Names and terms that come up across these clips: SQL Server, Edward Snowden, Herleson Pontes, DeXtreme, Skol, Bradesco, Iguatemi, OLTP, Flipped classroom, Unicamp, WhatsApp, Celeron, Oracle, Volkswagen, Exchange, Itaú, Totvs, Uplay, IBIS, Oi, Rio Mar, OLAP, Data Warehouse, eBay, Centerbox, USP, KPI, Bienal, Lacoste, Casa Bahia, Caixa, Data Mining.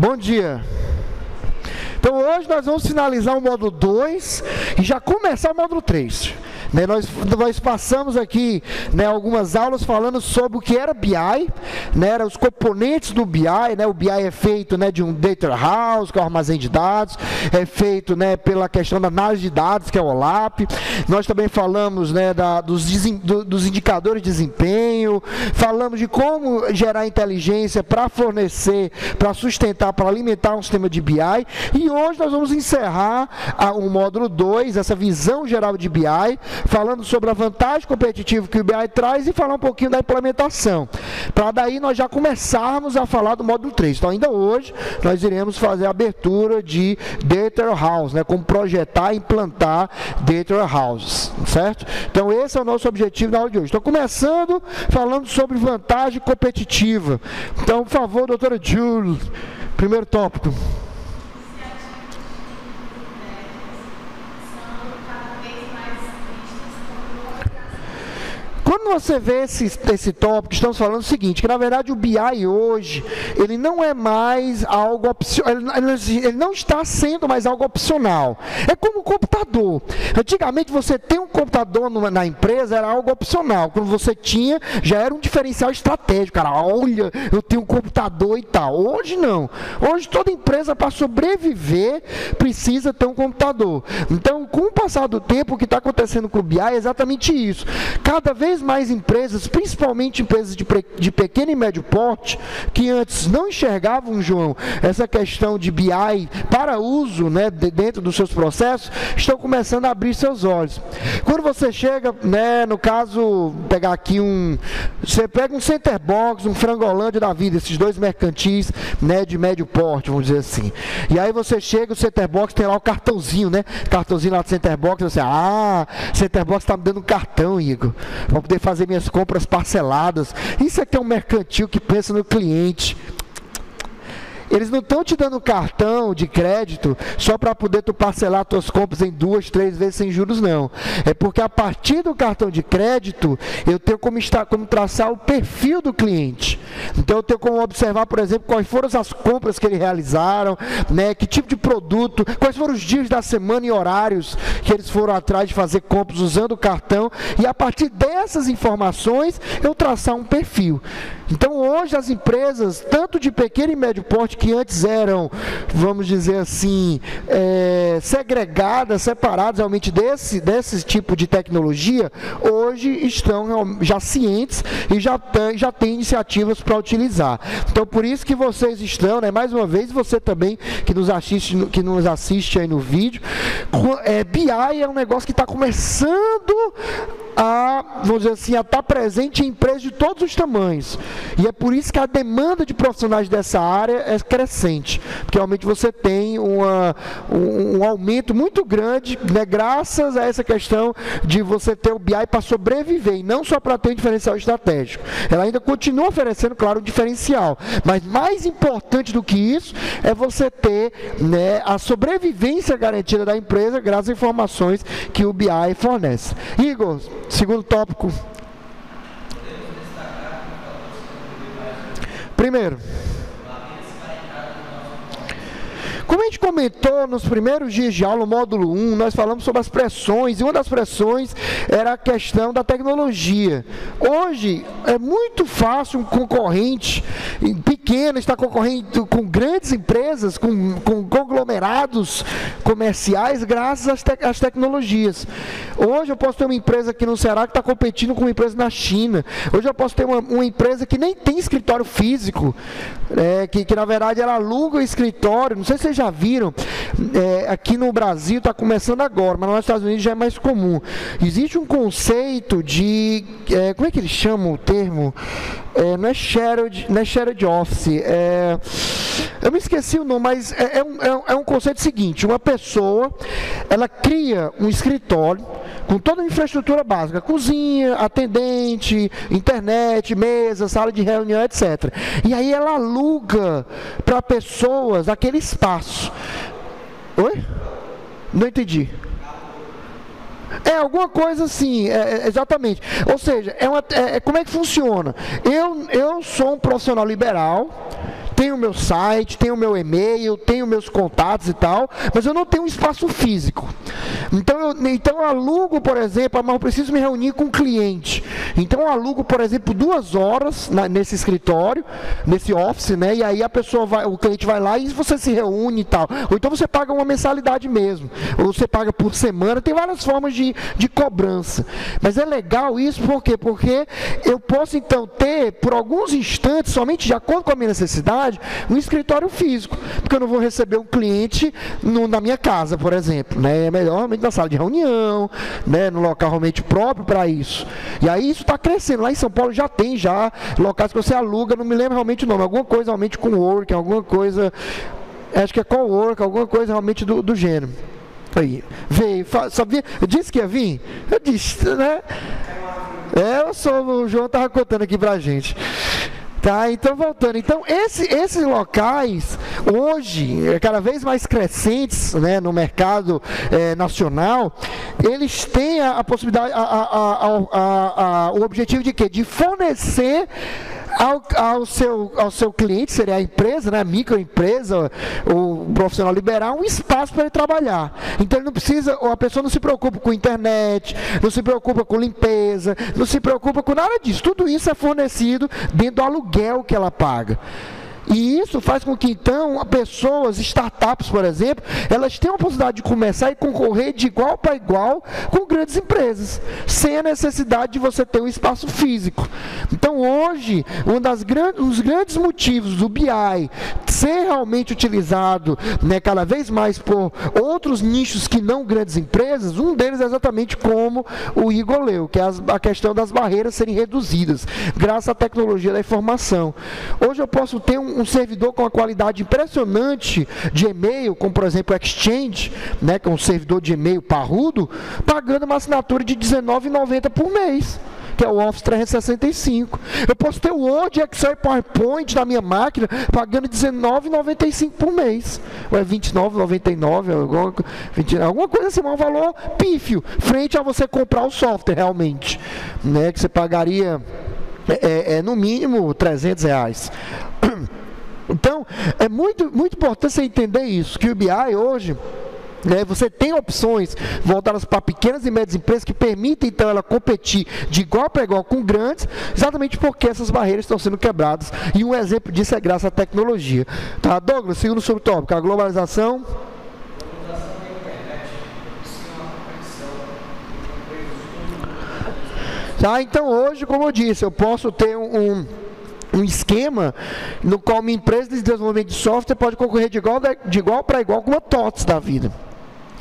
Bom dia. Então hoje nós vamos finalizar o módulo 2 e já começar o módulo 3. Né, nós passamos aqui, né, algumas aulas falando sobre o que era BI, né, eram os componentes do BI, né, o BI é feito, né, de um Data Warehouse, que é o armazém de dados, é feito, né, pela questão da análise de dados, que é o OLAP. Nós também falamos, né, dos indicadores de desempenho, falamos de como gerar inteligência para fornecer, para sustentar, para alimentar um sistema de BI. E hoje nós vamos encerrar o módulo 2, essa visão geral de BI, falando sobre a vantagem competitiva que o BI traz e falar um pouquinho da implementação, para daí nós já começarmos a falar do módulo 3. Então ainda hoje nós iremos fazer a abertura de Data Warehouse, né, como projetar e implantar Data Warehouses, certo? Então esse é o nosso objetivo da aula de hoje. Estou começando falando sobre vantagem competitiva. Então, por favor, doutora Jules, primeiro tópico. Quando você vê esse tópico, estamos falando o seguinte, que na verdade o BI hoje, ele não é mais algo opcional, ele não está sendo mais algo opcional. É como um computador. Antigamente você ter um computador na empresa era algo opcional. Quando você tinha, já era um diferencial estratégico. Cara, olha, eu tenho um computador e tal. Hoje não. Hoje toda empresa, para sobreviver, precisa ter um computador. Então, com o passar do tempo, o que está acontecendo com o BI é exatamente isso. Cada vez mais empresas, principalmente empresas de pequeno e médio porte, que antes não enxergavam, João, essa questão de BI para uso, né, dentro dos seus processos, estão começando a abrir seus olhos. Quando você chega, né, no caso, pegar aqui você pega um Centerbox, um Frangolândia da vida, esses dois mercantis, né, de médio porte, vamos dizer assim. E aí você chega, o Centerbox tem lá o cartãozinho, né, cartãozinho lá do Centerbox, você, Centerbox está me dando um cartão, Igor, para poder fazer minhas compras parceladas. Isso aqui é um mercantil que pensa no cliente. Eles não estão te dando cartão de crédito só para poder tu parcelar tuas compras em 2, 3 vezes sem juros, não. É porque a partir do cartão de crédito, eu tenho como traçar o perfil do cliente. Então eu tenho como observar, por exemplo, quais foram as compras que eles realizaram, né, que tipo de produto, quais foram os dias da semana e horários que eles foram atrás de fazer compras usando o cartão. E a partir dessas informações, eu traçar um perfil. Então hoje as empresas, tanto de pequeno e médio porte, que antes eram, vamos dizer assim, segregadas, separadas realmente desse tipo de tecnologia, hoje estão já cientes e já tem iniciativas para utilizar. Então, por isso que vocês estão, né, mais uma vez, você também que nos assiste aí no vídeo, BI é um negócio que está começando a, vamos dizer assim, a estar presente em empresas de todos os tamanhos. E é por isso que a demanda de profissionais dessa área é crescente, porque realmente você tem um aumento muito grande, né, graças a essa questão de você ter o BI para sobreviver, e não só para ter um diferencial estratégico. Ela ainda continua oferecendo, claro, um diferencial, mas mais importante do que isso é você ter, né, a sobrevivência garantida da empresa graças às informações que o BI fornece. Igor, segundo tópico. Primeiro, como a gente comentou nos primeiros dias de aula, no módulo 1, nós falamos sobre as pressões, e uma das pressões era a questão da tecnologia. Hoje, é muito fácil um concorrente pequeno estar concorrendo com grandes empresas, com conglomerados comerciais, graças às tecnologias. Hoje eu posso ter uma empresa aqui no Ceará que está competindo com uma empresa na China. Hoje eu posso ter uma empresa que nem tem escritório físico, que na verdade ela aluga o escritório, não sei se vocês já viram, aqui no Brasil está começando agora, mas nos Estados Unidos já é mais comum. Existe um conceito de, como é que eles chamam o termo? Não é shared office, eu me esqueci o nome, mas é um conceito seguinte: uma pessoa, ela cria um escritório com toda a infraestrutura básica, cozinha, atendente, internet, mesa, sala de reunião, etc. E aí ela aluga para pessoas aquele espaço. Oi? Não entendi. É alguma coisa assim, exatamente. Ou seja, como é que funciona? Eu sou um profissional liberal, tenho o meu site, tenho o meu e-mail, tenho meus contatos e tal, mas eu não tenho um espaço físico. Então eu alugo, por exemplo, mas eu preciso me reunir com um cliente. Então eu alugo, por exemplo, 2 horas nesse escritório, nesse office, né? E aí a pessoa vai, o cliente vai lá e você se reúne e tal. Ou então você paga uma mensalidade mesmo, ou você paga por semana, tem várias formas de cobrança. Mas é legal isso, por quê? Porque eu posso então ter, por alguns instantes, somente de acordo com a minha necessidade, um escritório físico, porque eu não vou receber um cliente na minha casa, por exemplo, né? É melhor realmente na sala de reunião, né? No local realmente próprio para isso. E aí isso está crescendo, lá em São Paulo já tem já locais que você aluga, não me lembro realmente o nome, alguma coisa realmente com work, alguma coisa, acho que é co-work, alguma coisa realmente do gênero. Aí, veio, sabia? Eu disse que ia vir? Eu disse, né? O João estava contando aqui pra gente. Tá, então voltando, então esses locais hoje, cada vez mais crescentes, né, no mercado nacional, eles têm a possibilidade, o objetivo de quê? De fornecer ao seu cliente, seria a empresa, né, a microempresa, o profissional liberal, um espaço para ele trabalhar. Então ele não precisa, a pessoa não se preocupa com internet, não se preocupa com limpeza, não se preocupa com nada disso. Tudo isso é fornecido dentro do aluguel que ela paga. E isso faz com que, então, pessoas, startups, por exemplo, elas tenham a possibilidade de começar e concorrer de igual para igual com grandes empresas, sem a necessidade de você ter um espaço físico. Então, hoje, um dos grandes motivos do BI ser realmente utilizado, né, cada vez mais por outros nichos que não grandes empresas, um deles é exatamente como o Igor leu, que é a questão das barreiras serem reduzidas, graças à tecnologia da informação. Hoje eu posso ter um servidor com uma qualidade impressionante de e-mail, como por exemplo o Exchange, né, que é um servidor de e-mail parrudo, pagando uma assinatura de R$19,90 por mês, que é o Office 365. Eu posso ter o Word, Excel e PowerPoint na minha máquina, pagando R$19,95 por mês. Ou é R$29,99, alguma coisa assim, um valor pífio, frente a você comprar o software realmente, né, que você pagaria no mínimo R$300. Então, é muito, muito importante você entender isso, que o BI hoje, né, você tem opções voltadas para pequenas e médias empresas que permitem, então, ela competir de igual para igual com grandes, exatamente porque essas barreiras estão sendo quebradas. E um exemplo disso é graças à tecnologia. Tá, Douglas, segundo subtópico, a globalização... Tá, então, hoje, como eu disse, eu posso ter um esquema no qual uma empresa de desenvolvimento de software pode concorrer de igual para igual com uma Totvs da vida,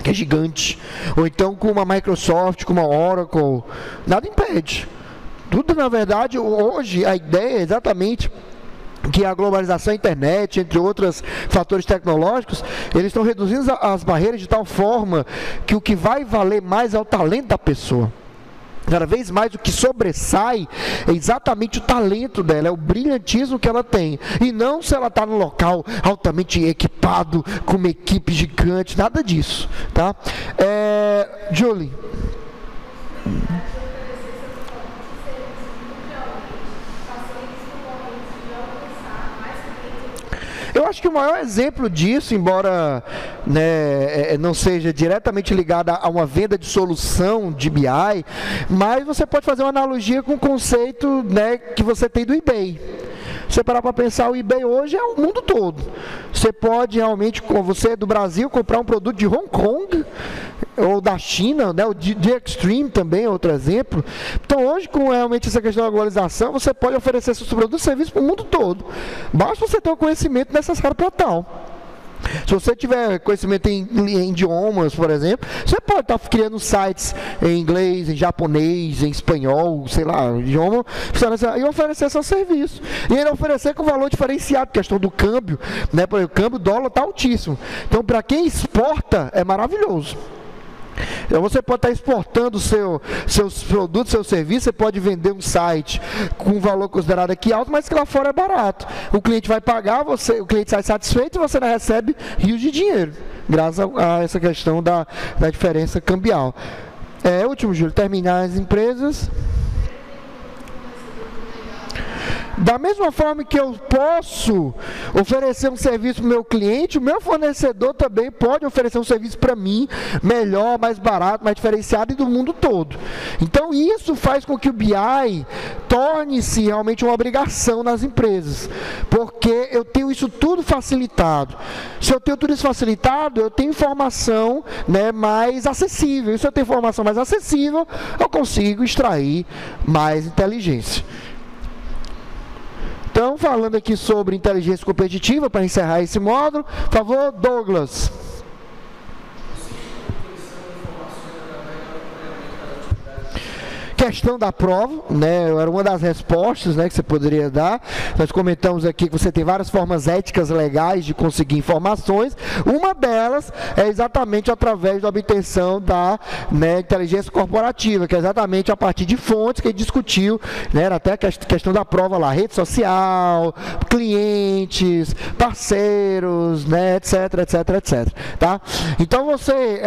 que é gigante, ou então com uma Microsoft, com uma Oracle, nada impede. Tudo, na verdade, hoje a ideia é exatamente que a globalização, a internet, entre outros fatores tecnológicos, eles estão reduzindo as barreiras de tal forma que o que vai valer mais é o talento da pessoa. Cada vez mais o que sobressai é exatamente o talento dela, é o brilhantismo que ela tem. E não se ela está num local altamente equipado, com uma equipe gigante, nada disso. Tá? Julie. Eu acho que o maior exemplo disso, embora, né, não seja diretamente ligado a uma venda de solução de BI, mas você pode fazer uma analogia com o conceito, né, que você tem do eBay. Você parar para pensar, o eBay hoje é o mundo todo. Você pode realmente, com você do Brasil, comprar um produto de Hong Kong ou da China, né? O DeXtreme também é outro exemplo. Então hoje, com realmente essa questão da globalização, você pode oferecer seus produtos e serviços para o mundo todo. Basta você ter o conhecimento necessário para tal. Se você tiver conhecimento em idiomas, por exemplo, você pode estar criando sites em inglês, em japonês, em espanhol, sei lá, idioma, e oferecer seu serviço. E ele oferecer com valor diferenciado, questão do câmbio, né? Por exemplo, o câmbio dólar está altíssimo. Então, para quem exporta, é maravilhoso. Então você pode estar exportando seus produtos, seu serviço, você pode vender um site com um valor considerado aqui alto, mas que lá fora é barato. O cliente vai pagar, o cliente sai satisfeito e você não recebe rios de dinheiro, graças a essa questão da diferença cambial. Último, Júlio, terminar as empresas... Da mesma forma que eu posso oferecer um serviço para o meu cliente, o meu fornecedor também pode oferecer um serviço para mim, melhor, mais barato, mais diferenciado e do mundo todo. Então, isso faz com que o BI torne-se realmente uma obrigação nas empresas, porque eu tenho isso tudo facilitado. Se eu tenho tudo isso facilitado, eu tenho informação, né, mais acessível. E se eu tenho informação mais acessível, eu consigo extrair mais inteligência. Então, falando aqui sobre inteligência competitiva, para encerrar esse módulo, por favor, Douglas. Questão da prova, né, era uma das respostas, né, que você poderia dar. Nós comentamos aqui que você tem várias formas éticas legais de conseguir informações. Uma delas é exatamente através da obtenção da, né, inteligência corporativa, que é exatamente a partir de fontes que a gente discutiu, né, era até a questão da prova lá, rede social, clientes, parceiros, né, etc, etc, etc. Tá? Então você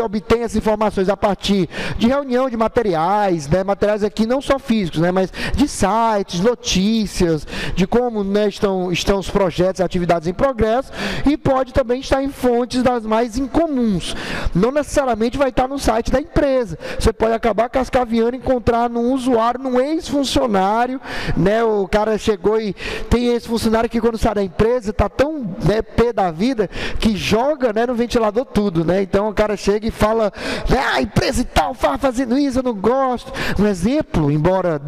obtém as informações a partir de reunião de materiais, né, materiais aqui não só físicos, né, mas de sites, notícias, de como, né, estão os projetos e atividades em progresso, e pode também estar em fontes das mais incomuns. Não necessariamente vai estar no site da empresa. Você pode acabar cascaviando, encontrar num usuário, num ex-funcionário, né, o cara chegou e tem ex-funcionário que quando sai da empresa está tão, né, pé da vida, que joga, né, no ventilador tudo, né? Então o cara chega e fala, ah, empresa e tal, fazendo isso, eu não gosto. Um exemplo, embora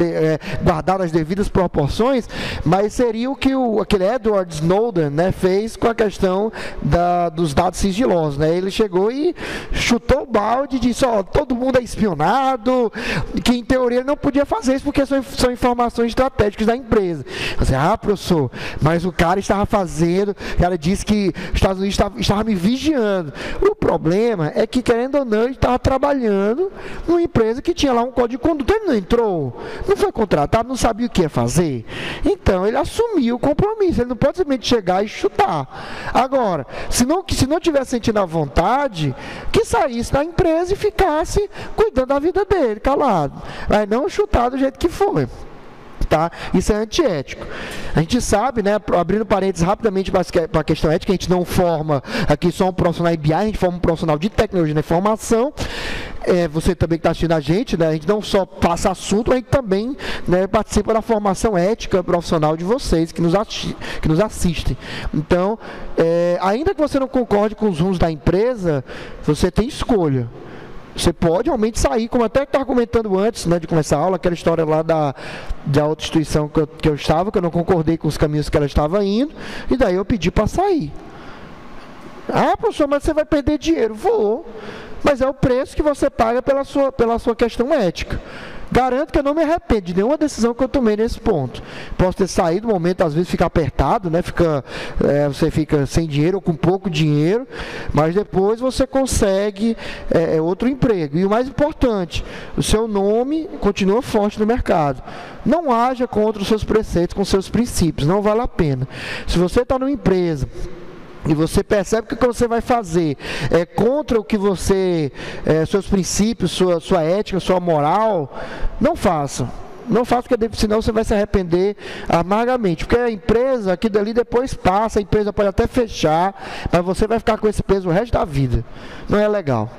guardado as devidas proporções, mas seria o que aquele Edward Snowden, né, fez com a questão dos dados sigilosos, né? Ele chegou e chutou o balde e disse, ó, todo mundo é espionado, que em teoria não podia fazer isso porque são informações estratégicas da empresa. Você, ah, professor, mas o cara estava fazendo, o cara disse que os Estados Unidos estava me vigiando. O problema é que, querendo ou não, ele estava trabalhando numa empresa que tinha lá um código de conduta, ele não entrou, não foi contratado, não sabia o que ia fazer. Então ele assumiu o compromisso, ele não pode simplesmente chegar e chutar. Agora, se não tivesse sentindo a vontade, que saísse da empresa e ficasse cuidando da vida dele, calado, mas não chutar do jeito que foi. Tá? Isso é antiético. A gente sabe, né, abrindo parênteses rapidamente para a questão ética, a gente não forma aqui só um profissional de BI, a gente forma um profissional de tecnologia da informação. Você também que está assistindo a gente, né, a gente não só passa assunto, a gente também, né, participa da formação ética profissional de vocês que nos assistem. Então, ainda que você não concorde com os rumos da empresa, você tem escolha. Você pode realmente sair, como até estava comentando antes, né, de começar a aula, aquela história lá da outra instituição que eu estava, que eu não concordei com os caminhos que ela estava indo, e daí eu pedi para sair. Ah, professor, mas você vai perder dinheiro. Vou, mas é o preço que você paga pela sua questão ética. Garanto que eu não me arrependo de nenhuma decisão que eu tomei nesse ponto. Posso ter saído no momento, às vezes fica apertado, né? Você fica sem dinheiro ou com pouco dinheiro, mas depois você consegue outro emprego. E o mais importante, o seu nome continua forte no mercado. Não haja contra os seus preceitos, com os seus princípios, não vale a pena. Se você está numa empresa e você percebe que o que você vai fazer é contra o que você, seus princípios, sua ética, sua moral, não faça. Não faça, porque senão você vai se arrepender amargamente. Porque a empresa, aquilo ali depois passa, a empresa pode até fechar, mas você vai ficar com esse peso o resto da vida. Não é legal,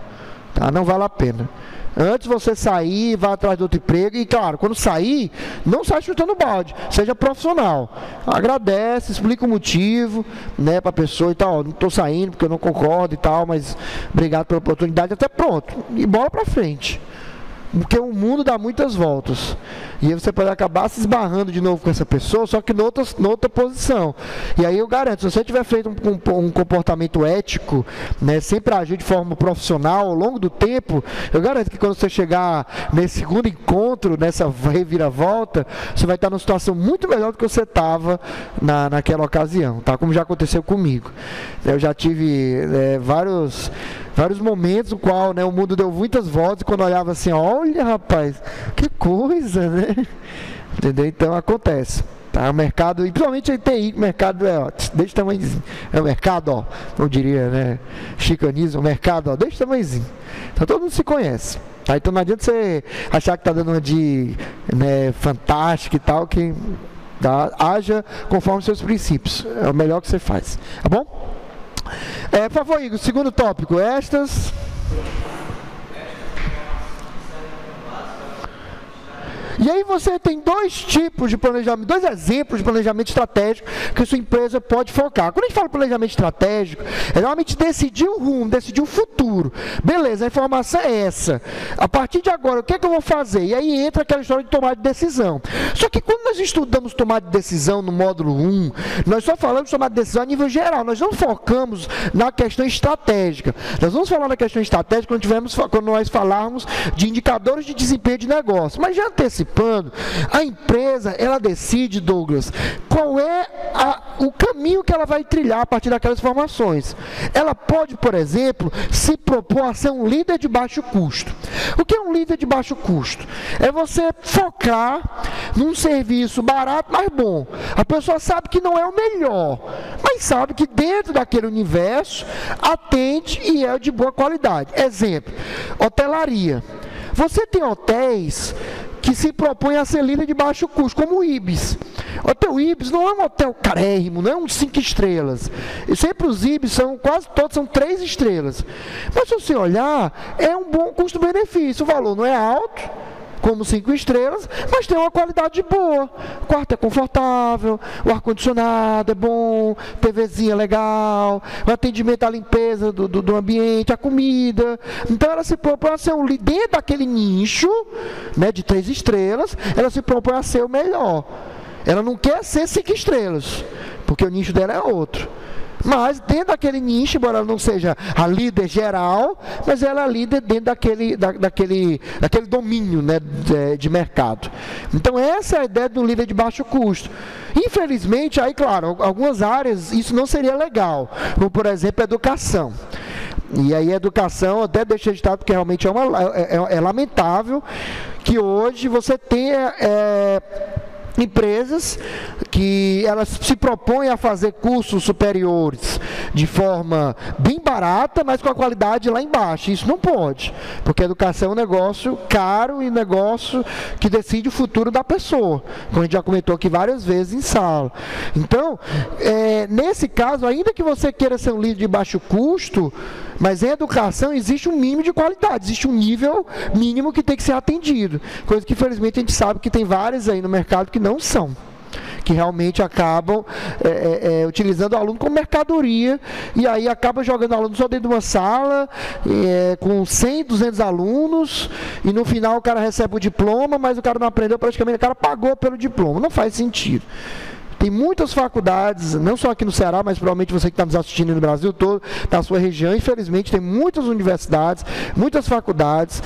tá? Não vale a pena. Antes você sair, vá atrás de outro emprego. E claro, quando sair, não sai chutando balde, seja profissional. Agradece, explica o motivo, né, para a pessoa e tal, não estou saindo porque eu não concordo e tal, mas obrigado pela oportunidade, até pronto. E bola para frente, porque o mundo dá muitas voltas. E aí você pode acabar se esbarrando de novo com essa pessoa, só que noutra posição. E aí eu garanto, se você tiver feito um comportamento ético, né, sempre agir de forma profissional ao longo do tempo, eu garanto que quando você chegar nesse segundo encontro, nessa reviravolta, você vai estar numa situação muito melhor do que você estava naquela ocasião, tá? Como já aconteceu comigo. Eu já tive vários momentos no qual, né, o mundo deu muitas voltas, e quando eu olhava assim, olha, rapaz, que coisa, né? Entendeu? Então acontece, tá? O mercado, e principalmente a TI, o mercado desse tamanhozinho, é o mercado, ó, não diria, né, chicaniza, o mercado, ó, desse tamanhozinho, então todo mundo se conhece, tá? Então não adianta você achar que tá dando uma de, né, fantástica e tal, que Tá? Haja conforme seus princípios. É o melhor que você faz. Tá bom? É, por favor, Igor, segundo tópico. Estas... E aí você tem dois tipos de planejamento, dois exemplos de planejamento estratégico que a sua empresa pode focar. Quando a gente fala planejamento estratégico, é realmente decidir o rumo, decidir o futuro. Beleza, a informação é essa. A partir de agora, o que é que eu vou fazer? E aí entra aquela história de tomar de decisão. Só que quando nós estudamos tomar de decisão no módulo 1, nós só falamos de tomar de decisão a nível geral. Nós não focamos na questão estratégica. Nós vamos falar na questão estratégica quando nós falarmos de indicadores de desempenho de negócio. Mas já antecipamos. A empresa, ela decide, Douglas, qual é o caminho que ela vai trilhar a partir daquelas informações. Ela pode, por exemplo, se propor a ser um líder de baixo custo. O que é um líder de baixo custo? É você focar num serviço barato, mas bom. A pessoa sabe que não é o melhor, mas sabe que dentro daquele universo atende e é de boa qualidade. Exemplo, hotelaria. Você tem hotéis que se propõe a ser líder de baixo custo, como o IBIS. O hotel IBIS não é um hotel carérrimo, não é um 5 estrelas. E sempre os IBIS são, quase todos são 3 estrelas. Mas se você olhar, é um bom custo-benefício. O valor não é alto, como 5 estrelas, mas tem uma qualidade boa. O quarto é confortável, o ar-condicionado é bom, TVzinha legal, o atendimento à limpeza do ambiente, a comida. Então ela se propõe a ser um líder dentro daquele nicho, né, de 3 estrelas, ela se propõe a ser o melhor. Ela não quer ser 5 estrelas, porque o nicho dela é outro. Mas dentro daquele nicho, embora ela não seja a líder geral, mas ela é a líder dentro daquele domínio, né, de mercado. Então essa é a ideia do líder de baixo custo. Infelizmente, aí claro, algumas áreas isso não seria legal, como por exemplo a educação. E aí a educação, até deixei de estar, porque realmente é lamentável que hoje você tenha... empresas que elas se propõem a fazer cursos superiores de forma bem barata, mas com a qualidade lá embaixo. Isso não pode, porque a educação é um negócio caro e negócio que decide o futuro da pessoa, como a gente já comentou aqui várias vezes em sala. Então, nesse caso, ainda que você queira ser um líder de baixo custo, mas em educação existe um mínimo de qualidade, existe um nível mínimo que tem que ser atendido, coisa que infelizmente a gente sabe que tem várias aí no mercado que não são, que realmente acabam utilizando o aluno como mercadoria, e aí acaba jogando o aluno só dentro de uma sala, com 100, 200 alunos, e no final o cara recebe o diploma, mas o cara não aprendeu praticamente, o cara pagou pelo diploma, não faz sentido. Tem muitas faculdades, não só aqui no Ceará, mas provavelmente você que está nos assistindo no Brasil todo, na sua região, infelizmente, tem muitas universidades, muitas faculdades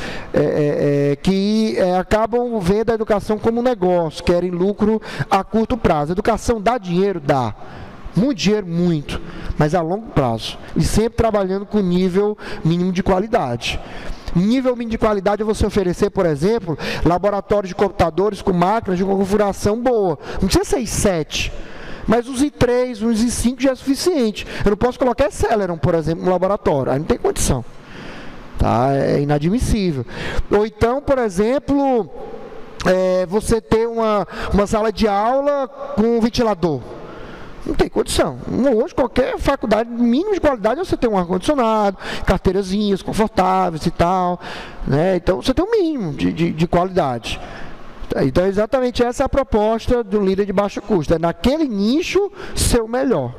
que acabam vendo a educação como um negócio, querem lucro a curto prazo. A educação dá dinheiro? Dá. Muito dinheiro, muito, mas a longo prazo. E sempre trabalhando com nível mínimo de qualidade. Nível mínimo de qualidade é você oferecer, por exemplo, laboratórios de computadores com máquinas de configuração boa. Não precisa ser i7, mas os i3, os i5 já é suficiente. Eu não posso colocar Celeron, por exemplo, no laboratório. Aí não tem condição. Tá? É inadmissível. Ou então, por exemplo, você ter uma sala de aula com um ventilador. Não tem condição. Hoje, qualquer faculdade, mínimo de qualidade, você tem um ar-condicionado, carteirazinhas confortáveis e tal, né? Então, você tem um mínimo de qualidade. Então, exatamente essa é a proposta do líder de baixo custo. É naquele nicho, ser o melhor.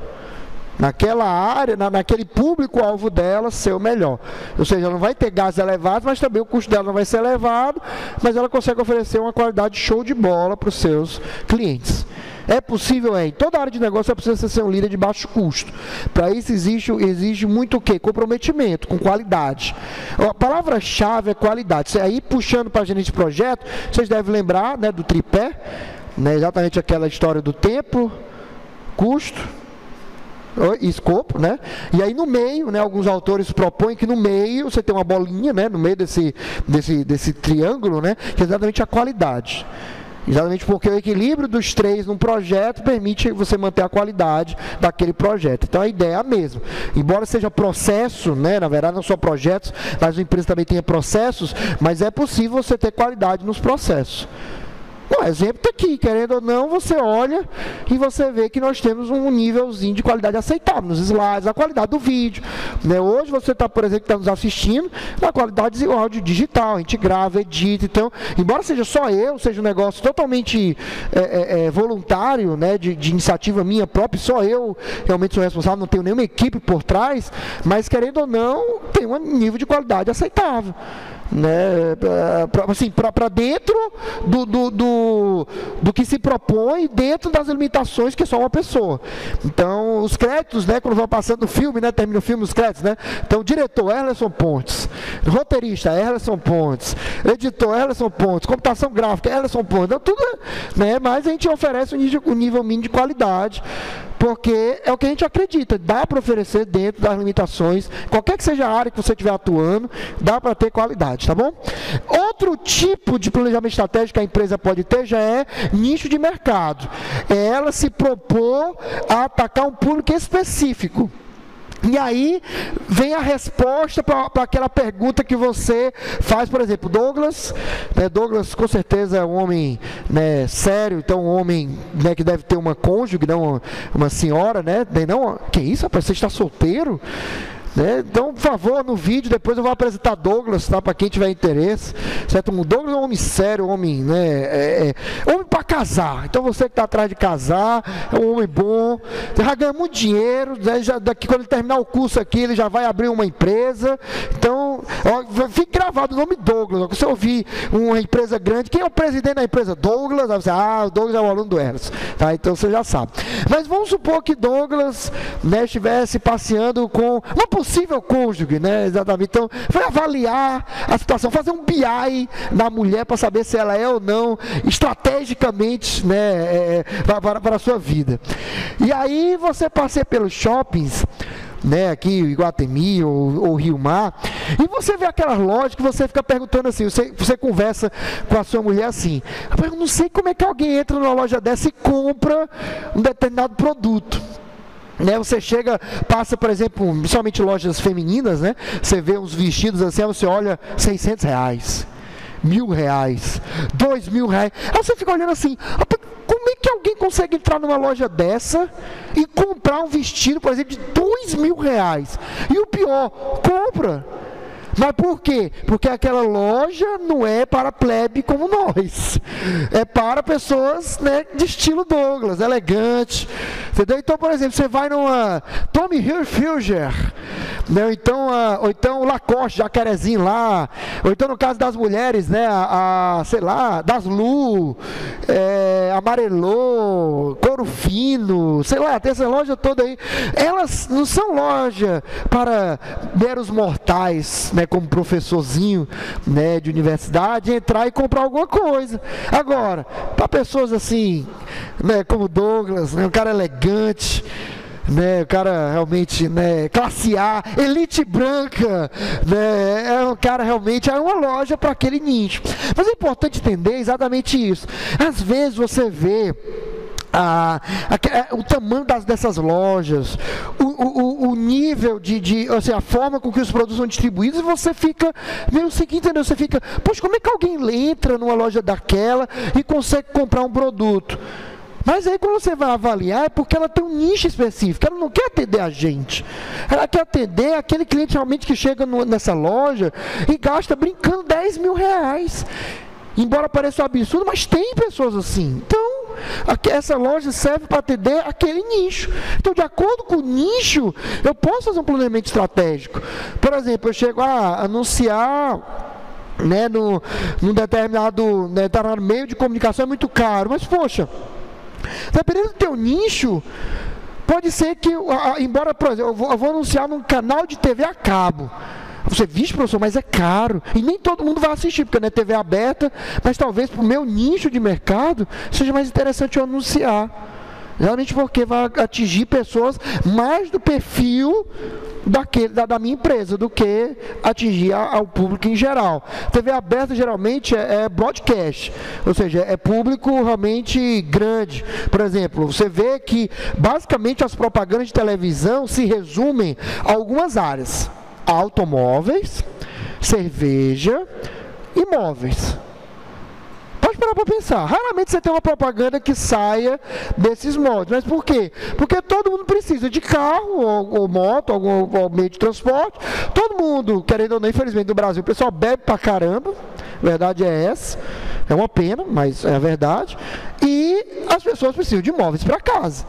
Naquela área, naquele público-alvo dela, ser o melhor. Ou seja, ela não vai ter gastos elevados, mas também o custo dela não vai ser elevado, mas ela consegue oferecer uma qualidade show de bola para os seus clientes. É possível, em toda área de negócio é preciso ser um líder de baixo custo. Para isso exige muito o quê? Comprometimento, com qualidade. A palavra-chave é qualidade. Aí, puxando para a gerente de projeto, vocês devem lembrar, né, do tripé, né, exatamente aquela história do tempo, custo e escopo, né? E aí no meio, né, alguns autores propõem que no meio você tem uma bolinha, né, no meio desse triângulo, né, que é exatamente a qualidade. Exatamente porque o equilíbrio dos três num projeto permite você manter a qualidade daquele projeto. Então a ideia é a mesma. Embora seja processo, né, na verdade não só projetos, mas a empresa também tenha processos, mas é possível você ter qualidade nos processos. O exemplo está aqui, querendo ou não, você olha e você vê que nós temos um nívelzinho de qualidade aceitável nos slides, a qualidade do vídeo. Né? Hoje você está, por exemplo, está nos assistindo, na qualidade do áudio digital, a gente grava, edita. Então, embora seja só eu, seja um negócio totalmente voluntário, né, de iniciativa minha própria, só eu realmente sou responsável, não tenho nenhuma equipe por trás, mas querendo ou não, tem um nível de qualidade aceitável. Né, assim, para dentro do que se propõe, dentro das limitações que é só uma pessoa. Então, os créditos, né, quando vão passando o filme, né, termina o filme, os créditos, né? Então, diretor, Herleson Pontes. Roteirista, Herleson Pontes. Editor, Herleson Pontes. Computação gráfica, Herleson Pontes. Então, tudo, né, mas a gente oferece um nível mínimo de qualidade, porque é o que a gente acredita, dá para oferecer dentro das limitações, qualquer que seja a área que você estiver atuando, dá para ter qualidade, tá bom? Outro tipo de planejamento estratégico que a empresa pode ter já é nicho de mercado. É ela se propor a atacar um público específico. E aí vem a resposta para aquela pergunta que você faz, por exemplo, Douglas. Né, Douglas, com certeza, é um homem, né, sério, então um homem, né, que deve ter uma cônjuge, não uma senhora, né? Não, que isso, rapaz, você está solteiro? Né? Então, por favor, no vídeo, depois eu vou apresentar Douglas, tá? Para quem tiver interesse, certo? O Douglas é um homem sério, um homem, né? Homem para casar. Então, você que está atrás de casar, é um homem bom, já ganha muito dinheiro, né? Já, daqui quando ele terminar o curso aqui, ele já vai abrir uma empresa. Então, ó, fica gravado o nome Douglas. Ó, se eu ouvir uma empresa grande, quem é o presidente da empresa? Douglas. Aí você, ah, o Douglas é o aluno do Herleson. Tá? Então, você já sabe. Mas vamos supor que Douglas, né, estivesse passeando com uma possível cônjuge, né? Exatamente. Então, foi avaliar a situação, fazer um BI na mulher para saber se ela é ou não estrategicamente, né, para a sua vida. E aí você passeia pelos shoppings, né, aqui Iguatemi ou Rio Mar, e você vê aquelas lojas que você fica perguntando assim, você conversa com a sua mulher assim, eu não sei como é que alguém entra numa loja dessa e compra um determinado produto. Né, você chega, passa, por exemplo, principalmente lojas femininas, né? Você vê uns vestidos assim, você olha, R$600, R$1.000, R$2.000. Aí você fica olhando assim, como é que alguém consegue entrar numa loja dessa e comprar um vestido, por exemplo, de R$2.000? E o pior, compra. Mas por quê? Porque aquela loja não é para plebe como nós. É para pessoas, né, de estilo Douglas, elegante. Entendeu? Então, por exemplo, você vai numa Tommy Hilfiger, né, ou então o Lacoste, Jacarezinho lá, ou então no caso das mulheres, né, sei lá, das Lu, Amarelô, Couro Fino, sei lá, tem essa loja toda aí. Elas não são loja para meros mortais, né, como professorzinho, né, de universidade, entrar e comprar alguma coisa. Agora, para pessoas assim, né, como Douglas, né, um cara elegante, né, o cara realmente, né, classe A, elite branca, né, é um cara realmente, é uma loja para aquele nicho. Mas é importante entender exatamente isso. Às vezes você vê o tamanho dessas lojas, o nível ou seja, a forma com que os produtos são distribuídos, e você fica meio assim, entendeu? Você fica, poxa, como é que alguém entra numa loja daquela e consegue comprar um produto? Mas aí quando você vai avaliar, é porque ela tem um nicho específico, ela não quer atender a gente. Ela quer atender aquele cliente realmente que chega nessa loja e gasta brincando R$10.000. Embora pareça um absurdo, mas tem pessoas assim. Então, essa loja serve para atender aquele nicho. Então, de acordo com o nicho, eu posso fazer um planejamento estratégico. Por exemplo, eu chego a anunciar, né, num determinado meio de comunicação é muito caro, mas poxa, dependendo do teu nicho, pode ser que, embora, por exemplo, eu vou anunciar num canal de TV a cabo. Você diz, professor, mas é caro. E nem todo mundo vai assistir, porque não é TV aberta, mas talvez para o meu nicho de mercado seja mais interessante eu anunciar. Realmente porque vai atingir pessoas mais do perfil da minha empresa do que atingir ao público em geral. TV aberta geralmente é broadcast, ou seja, é público realmente grande. Por exemplo, você vê que basicamente as propagandas de televisão se resumem a algumas áreas: automóveis, cerveja e móveis. pode parar para pensar. Raramente você tem uma propaganda que saia desses moldes. Mas por quê? Porque todo mundo precisa de carro, ou moto, algum meio de transporte. Todo mundo, querendo ou não, infelizmente, do Brasil, o pessoal bebe pra caramba. A verdade é essa. É uma pena, mas é a verdade. E as pessoas precisam de imóveis para casa.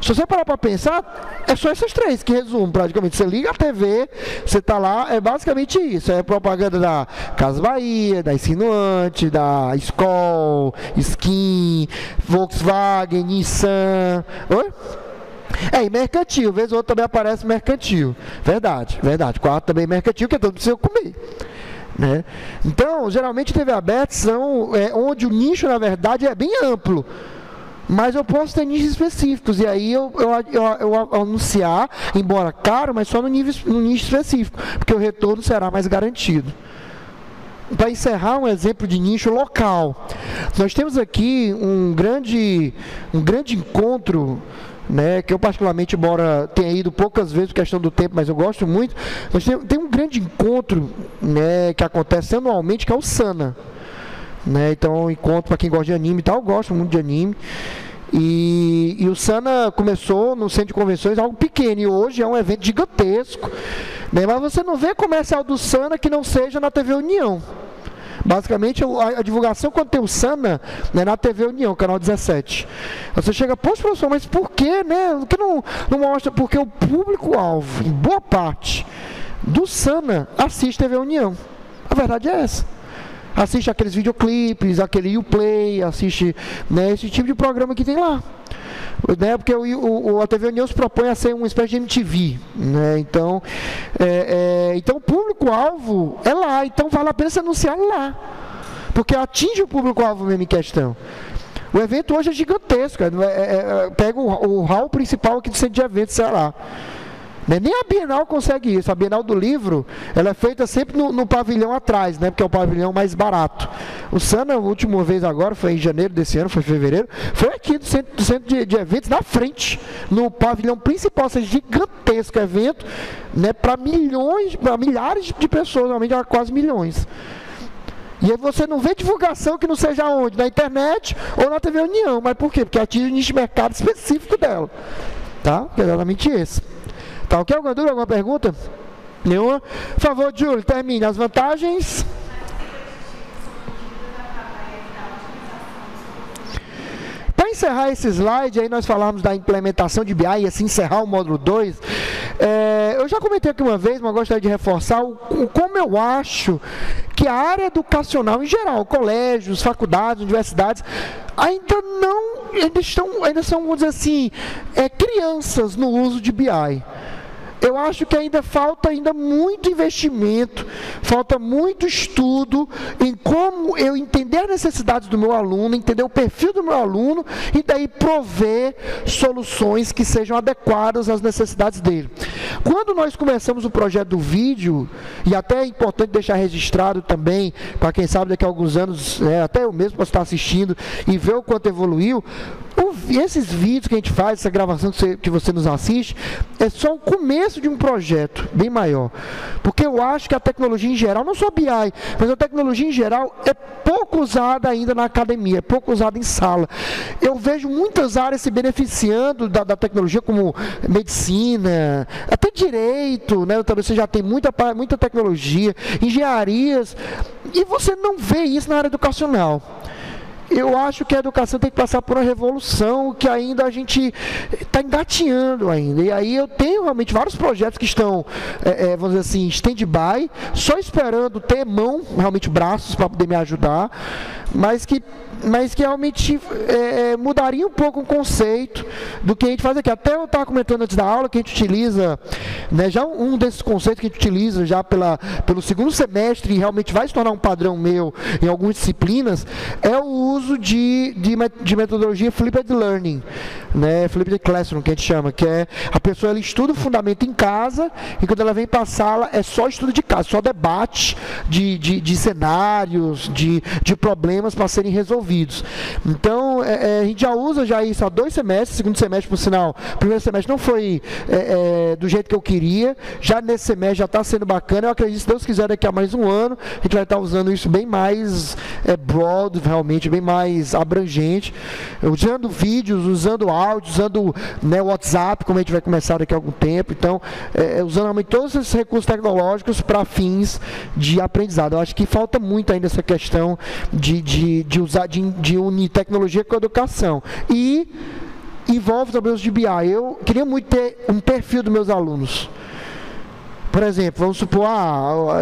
Se você parar para pensar, é só essas três que resumo praticamente. Você liga a TV, você está lá, é basicamente isso. É propaganda da Casa Bahia, da Insinuante, da Skol, Skin, Volkswagen, Nissan. Oi? É, e mercantil. Uma vez ou outra também aparece mercantil. Verdade, verdade. Quarto também mercantil, que é todo possível comer. Né? Então, geralmente TV aberta são onde o nicho, na verdade, é bem amplo. Mas eu posso ter nichos específicos, e aí eu anunciar, embora caro, mas só no nicho específico, porque o retorno será mais garantido. Para encerrar, um exemplo de nicho local. Nós temos aqui um grande encontro, né, que eu particularmente, embora tenha ido poucas vezes por questão do tempo, mas eu gosto muito. Nós tem um grande encontro, né, que acontece anualmente, que é o SANA. Né, então, encontro para quem gosta de anime e tal, eu gosto muito de anime. E o SANA começou no centro de convenções, algo pequeno, e hoje é um evento gigantesco. Né, mas você não vê comercial do SANA que não seja na TV União. Basicamente, a divulgação quando tem o SANA, né, na TV União, canal 17. Você chega, poxa, professor, mas por quê, né? Por que não mostra? Porque o público-alvo, em boa parte, do SANA assiste TV União. A verdade é essa. Assiste aqueles videoclipes, aquele Uplay, assiste, né, esse tipo de programa que tem lá. Né, porque a TV União se propõe a ser uma espécie de MTV. Né, então, então o público-alvo é lá, então vale a pena se anunciar lá. Porque atinge o público-alvo mesmo em questão. O evento hoje é gigantesco. Pega o hall principal aqui do centro de eventos, sei lá. Nem a Bienal consegue isso. A Bienal do livro, ela é feita sempre no pavilhão atrás, né? Porque é o pavilhão mais barato. O SANA, a última vez agora, foi em janeiro desse ano, foi em fevereiro, foi aqui do centro de eventos, na frente, no pavilhão principal, esse gigantesco evento, né? Para milhões, para milhares de pessoas, realmente quase milhões. E aí você não vê divulgação que não seja onde? Na internet ou na TV União. Mas por quê? Porque atinge o nicho de mercado específico dela. Tá? Exatamente esse. Tá, ok? Alguma pergunta? Nenhuma? Por favor, Júlio, termine. As vantagens? Para encerrar esse slide, aí nós falamos da implementação de BI, e assim encerrar o módulo 2. Eu já comentei aqui uma vez, mas gostaria de reforçar como eu acho que a área educacional em geral, colégios, faculdades, universidades, ainda são, vamos dizer assim, crianças no uso de BI. Eu acho que ainda falta muito investimento, falta muito estudo em como eu entender as necessidades do meu aluno, entender o perfil do meu aluno e daí prover soluções que sejam adequadas às necessidades dele. Quando nós começamos o projeto do vídeo, e até é importante deixar registrado também, para quem sabe daqui a alguns anos, até eu mesmo posso estar assistindo e ver o quanto evoluiu, esses vídeos que a gente faz, essa gravação que você nos assiste, é só o começo de um projeto bem maior. Porque eu acho que a tecnologia em geral, não só BI, mas a tecnologia em geral é pouco usada ainda na academia, é pouco usada em sala. Eu vejo muitas áreas se beneficiando da tecnologia, como medicina, até direito, né? Você já tem muita tecnologia, engenharias, e você não vê isso na área educacional. Eu acho que a educação tem que passar por uma revolução que ainda a gente está engatinhando ainda. E aí eu tenho realmente vários projetos que estão, vamos dizer assim, stand-by, só esperando ter mão, realmente braços para poder me ajudar, mas que realmente mudaria um pouco o conceito do que a gente faz aqui. Até eu estava comentando antes da aula que a gente utiliza, né, já um desses conceitos que a gente utiliza já pelo segundo semestre, e realmente vai se tornar um padrão meu em algumas disciplinas, é o uso de metodologia Flipped learning, né, Flipped classroom, que a gente chama, que é a pessoa ela estuda o fundamento em casa e quando ela vem para a sala é só estudo de casa, só debate de cenários, de problemas problemas para serem resolvidos. Então, a gente já usa isso há 2 semestres, segundo semestre, por sinal, primeiro semestre não foi do jeito que eu queria, já nesse semestre já está sendo bacana, eu acredito, se Deus quiser, daqui a mais um ano, a gente vai estar usando isso bem mais broad, realmente, bem mais abrangente, usando vídeos, usando áudios, usando WhatsApp, como a gente vai começar daqui a algum tempo, então, usando realmente todos esses recursos tecnológicos para fins de aprendizado. Eu acho que falta muito ainda essa questão de unir tecnologia com educação. E envolve também os de BI. Eu queria muito ter um perfil dos meus alunos. Por exemplo, vamos supor,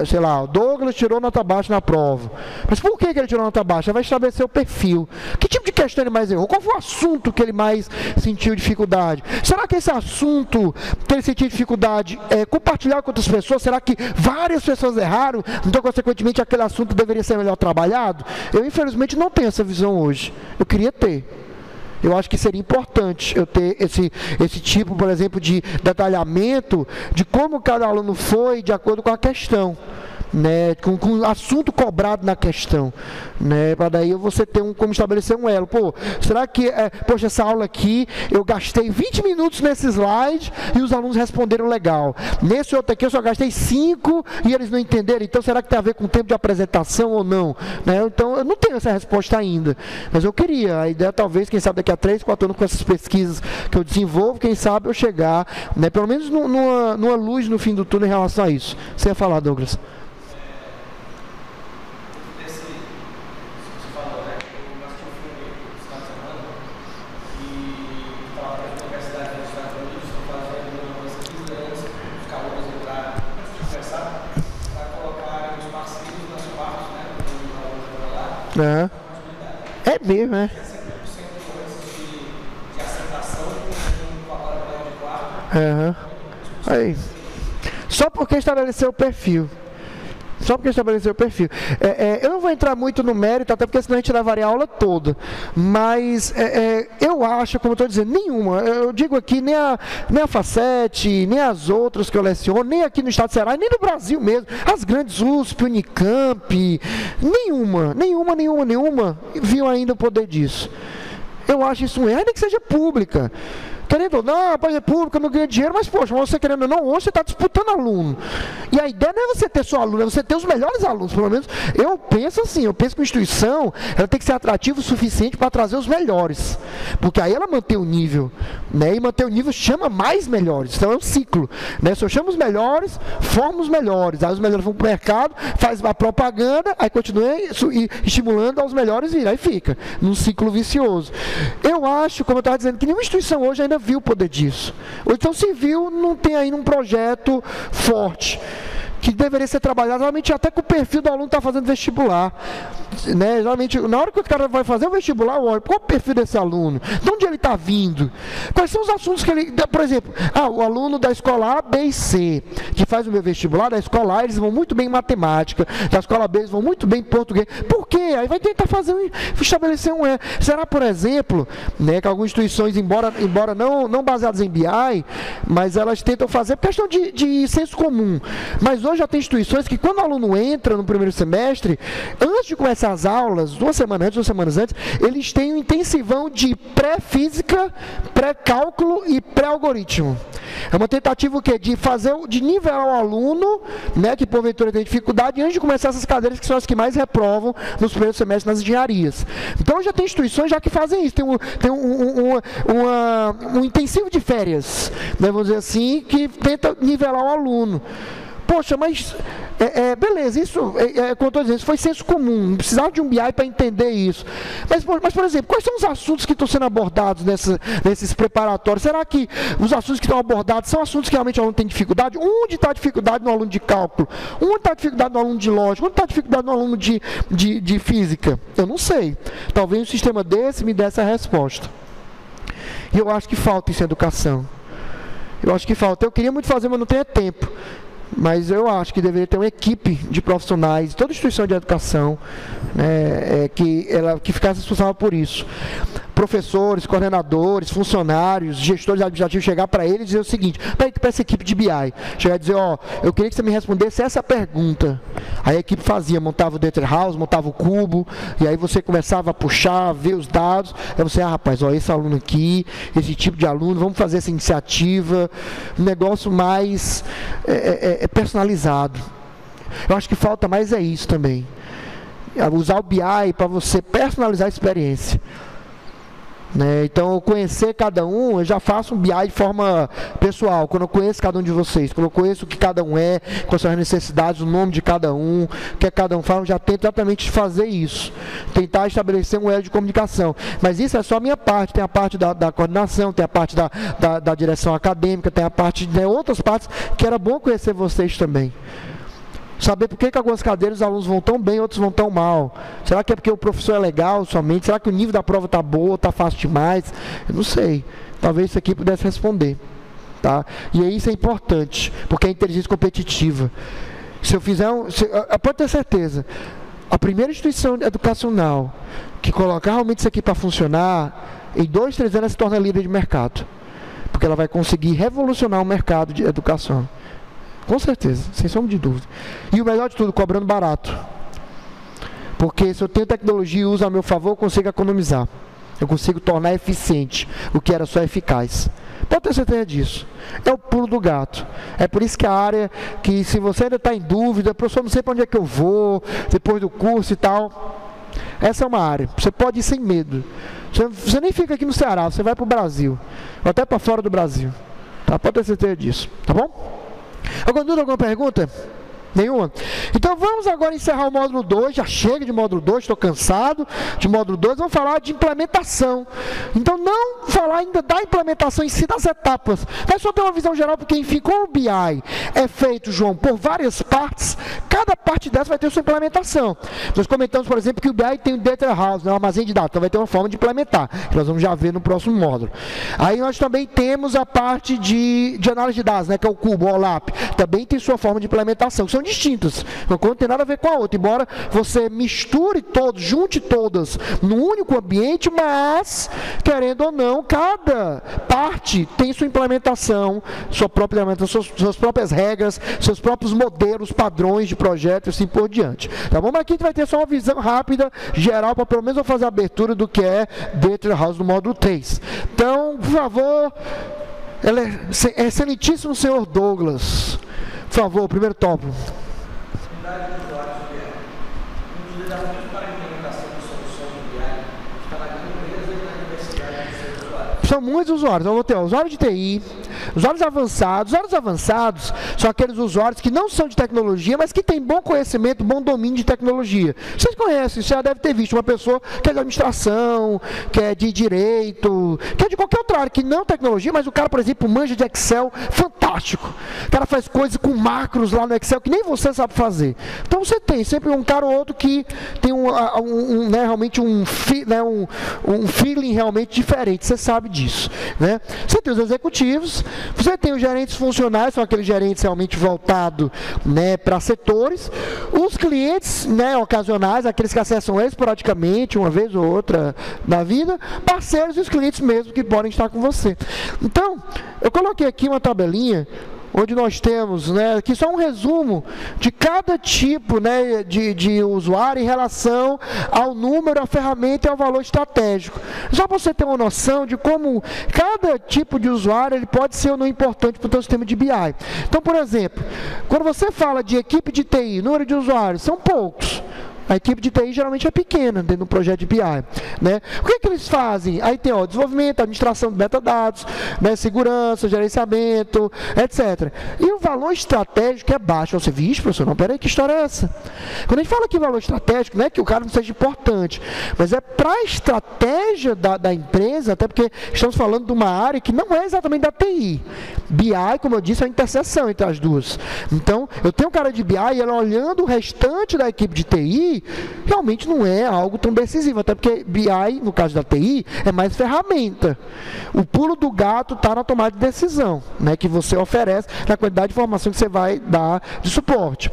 sei lá, o Douglas tirou nota baixa na prova. Mas por que ele tirou nota baixa? Vai estabelecer o perfil. Que tipo de questão ele mais errou? Qual foi o assunto que ele mais sentiu dificuldade? Será que esse assunto que ele sentiu dificuldade é compartilhar com outras pessoas? Será que várias pessoas erraram? Então, consequentemente, aquele assunto deveria ser melhor trabalhado? Eu, infelizmente, não tenho essa visão hoje. Eu queria ter. Eu acho que seria importante eu ter esse tipo, por exemplo, de detalhamento de como cada aluno foi de acordo com a questão, com o assunto cobrado na questão, para daí você ter como estabelecer um elo. Pô, será que, poxa, essa aula aqui eu gastei 20 minutos nesse slide e os alunos responderam legal. Nesse outro aqui eu só gastei 5 e eles não entenderam, então será que tem a ver com o tempo de apresentação ou não? Então eu não tenho essa resposta ainda, mas eu queria, a ideia talvez, quem sabe daqui a 3, 4 anos com essas pesquisas que eu desenvolvo, quem sabe eu chegar, pelo menos numa luz no fim do túnel em relação a isso. Você ia falar, Douglas? É mesmo, né? Aí. Só porque estabeleceu o perfil. Só porque estabeleceu o perfil. Eu não vou entrar muito no mérito, até porque senão a gente levaria a aula toda. Mas eu acho, como eu estou dizendo, nenhuma. Eu digo aqui, nem a Facete, nem as outras que eu leciono, nem aqui no estado do Ceará, nem no Brasil mesmo. As grandes USP, Unicamp, nenhuma viu ainda o poder disso. Eu acho isso ruim, ainda que seja pública. Querendo ou não, rapaz, é público, não ganha dinheiro, mas, poxa, você querendo ou não, hoje você está disputando aluno. E a ideia não é você ter só aluno, é você ter os melhores alunos, pelo menos. Eu penso assim, eu penso que a instituição, ela tem que ser atrativa o suficiente para trazer os melhores. Porque aí ela mantém o nível, e manter o nível chama mais melhores, então é um ciclo. Se eu chamo os melhores, formo os melhores, aí os melhores vão para o mercado, faz a propaganda, aí continua estimulando aos melhores e aí fica, num ciclo vicioso. Eu acho, como eu estava dizendo, que nenhuma instituição hoje ainda viu o poder disso. Ou então, se viu, não tem ainda um projeto forte que deveria ser trabalhado, realmente até com o perfil do aluno que está fazendo vestibular. Geralmente, na hora que o cara vai fazer o vestibular, olha, qual é o perfil desse aluno? De onde ele está vindo? Quais são os assuntos que ele... Por exemplo, o aluno da escola A, B e C, que faz o meu vestibular, da escola A, eles vão muito bem em matemática, da escola B, eles vão muito bem em português. Por quê? Aí vai tentar fazer estabelecer um... Será, por exemplo, que algumas instituições, embora não baseadas em BI, mas elas tentam fazer por questão de senso comum. Mas hoje já tem instituições que, quando o aluno entra no primeiro semestre, antes de começar as aulas, 2 semanas antes, eles têm um intensivão de pré-física, pré-cálculo e pré-algoritmo. É uma tentativa o quê? De nivelar o aluno, que porventura tem dificuldade, antes de começar essas cadeiras que são as que mais reprovam nos primeiros semestres nas engenharias. Então já tem instituições já que fazem isso, tem um intensivo de férias, vamos dizer assim, que tenta nivelar o aluno. Poxa, mas, beleza, isso, como eu estou dizendo, isso foi senso comum, não precisava de um BI para entender isso. Mas, por exemplo, quais são os assuntos que estão sendo abordados nesses preparatórios? Será que os assuntos que estão abordados são assuntos que realmente o aluno tem dificuldade? Onde está a dificuldade no aluno de cálculo? Onde está a dificuldade no aluno de lógica? Onde está a dificuldade no aluno de física? Eu não sei. Talvez um sistema desse me dê essa resposta. E eu acho que falta isso em educação. Eu acho que falta. Eu queria muito fazer, mas não tenho tempo. Mas eu acho que deveria ter uma equipe de profissionais, toda instituição de educação, que ficasse responsável por isso. professores, coordenadores, funcionários, gestores administrativos, chegar para eles e dizer o seguinte, para essa equipe de BI, chegar e dizer, ó, eu queria que você me respondesse essa pergunta. Aí a equipe fazia, montava o Data Warehouse, montava o cubo, e aí você começava a puxar, ver os dados, aí você, ah, rapaz, ó, esse aluno aqui, esse tipo de aluno, vamos fazer essa iniciativa, um negócio mais personalizado. Eu acho que falta mais é isso também. Usar o BI para você personalizar a experiência. Né? Então, eu conhecer cada um, eu já faço um BI de forma pessoal. Quando eu conheço cada um de vocês, quando eu conheço o que cada um é, quais são as necessidades, o nome de cada um, o que cada um fala, eu já tento exatamente fazer isso. Tentar estabelecer um elo de comunicação. Mas isso é só a minha parte. Tem a parte da coordenação, tem a parte da direção acadêmica, tem a parte de outras partes que era bom conhecer vocês também. Saber por que algumas cadeiras os alunos vão tão bem, outros vão tão mal. Será que é porque o professor é legal somente? Será que o nível da prova está boa, está fácil demais? Eu não sei. Talvez isso aqui pudesse responder. Tá? E aí isso é importante, porque é inteligência competitiva. Se eu fizer pode ter certeza, a primeira instituição educacional que colocar realmente isso aqui para funcionar, em 2, 3 anos ela se torna líder de mercado. Porque ela vai conseguir revolucionar o mercado de educação. Com certeza, sem sombra de dúvida. E o melhor de tudo, cobrando barato. Porque se eu tenho tecnologia e uso a meu favor, eu consigo economizar. Eu consigo tornar eficiente o que era só eficaz. Pode ter certeza disso. É o pulo do gato. É por isso que a área que, se você ainda está em dúvida, professor, não sei para onde é que eu vou, depois do curso e tal. Essa é uma área. Você pode ir sem medo. Você nem fica aqui no Ceará, você vai para o Brasil. Ou até para fora do Brasil. Tá? Pode ter certeza disso. Tá bom? Alguma dúvida, alguma pergunta? Nenhuma? Então vamos agora encerrar o módulo 2, já chega de módulo 2, estou cansado de módulo 2, vamos falar de implementação. Então não falar ainda da implementação em si, das etapas, mas só ter uma visão geral, porque enfim, como o BI é feito, João, por várias partes, cada parte dessa vai ter sua implementação. Nós comentamos, por exemplo, que o BI tem o Data Warehouse, né, o armazém de dados, então vai ter uma forma de implementar, que nós vamos já ver no próximo módulo. Aí nós também temos a parte de análise de dados, né, que é o cubo, o OLAP, também tem sua forma de implementação, que são distintas, uma coisa não tem nada a ver com a outra, embora você misture todos, junte todas num único ambiente, mas querendo ou não, cada parte tem sua implementação, sua própria implementação, suas próprias regras, seus próprios modelos, padrões de projeto e assim por diante, tá bom? Mas aqui a gente vai ter só uma visão rápida, geral, para pelo menos eu fazer a abertura do que é Data Warehouse do módulo 3. Então, por favor, excelentíssimo senhor Douglas, por favor, primeiro topo. São muitos usuários. Eu vou ter usuários de TI, usuários avançados. Usuários avançados são aqueles usuários que não são de tecnologia, mas que têm bom conhecimento, bom domínio de tecnologia. Vocês conhecem, você já deve ter visto uma pessoa que é de administração, que é de direito, que é de qualquer outra área, que não é tecnologia, mas o cara, por exemplo, manja de Excel fantástico. O cara faz coisas com macros lá no Excel que nem você sabe fazer. Então você tem sempre um cara ou outro que tem um feeling realmente diferente, você sabe disso. Né? Você tem os executivos, você tem os gerentes funcionais, são aqueles gerentes realmente voltados, né, para setores, os clientes, né, ocasionais, aqueles que acessam esporadicamente, uma vez ou outra na vida, parceiros e os clientes mesmo que podem estar com você. Então, eu coloquei aqui uma tabelinha onde nós temos, né, aqui só um resumo de cada tipo, né, de usuário em relação ao número, à ferramenta e ao valor estratégico. Só para você ter uma noção de como cada tipo de usuário ele pode ser ou não importante para o seu sistema de BI. Então, por exemplo, quando você fala de equipe de TI, número de usuários, são poucos. A equipe de TI geralmente é pequena dentro do projeto de BI. Né? O que é que eles fazem? Aí tem, ó, desenvolvimento, administração de metadados, né, segurança, gerenciamento, etc. E o valor estratégico é baixo. Você, vixe, professor, não, peraí, que história é essa? Quando a gente fala que valor estratégico, não é que o cara não seja importante, mas é para a estratégia da empresa, até porque estamos falando de uma área que não é exatamente da TI. BI, como eu disse, é uma interseção entre as duas. Então, eu tenho um cara de BI e ela olhando o restante da equipe de TI, realmente não é algo tão decisivo, até porque BI, no caso da TI, é mais ferramenta. O pulo do gato está na tomada de decisão, né, que você oferece, na quantidade de informação que você vai dar de suporte.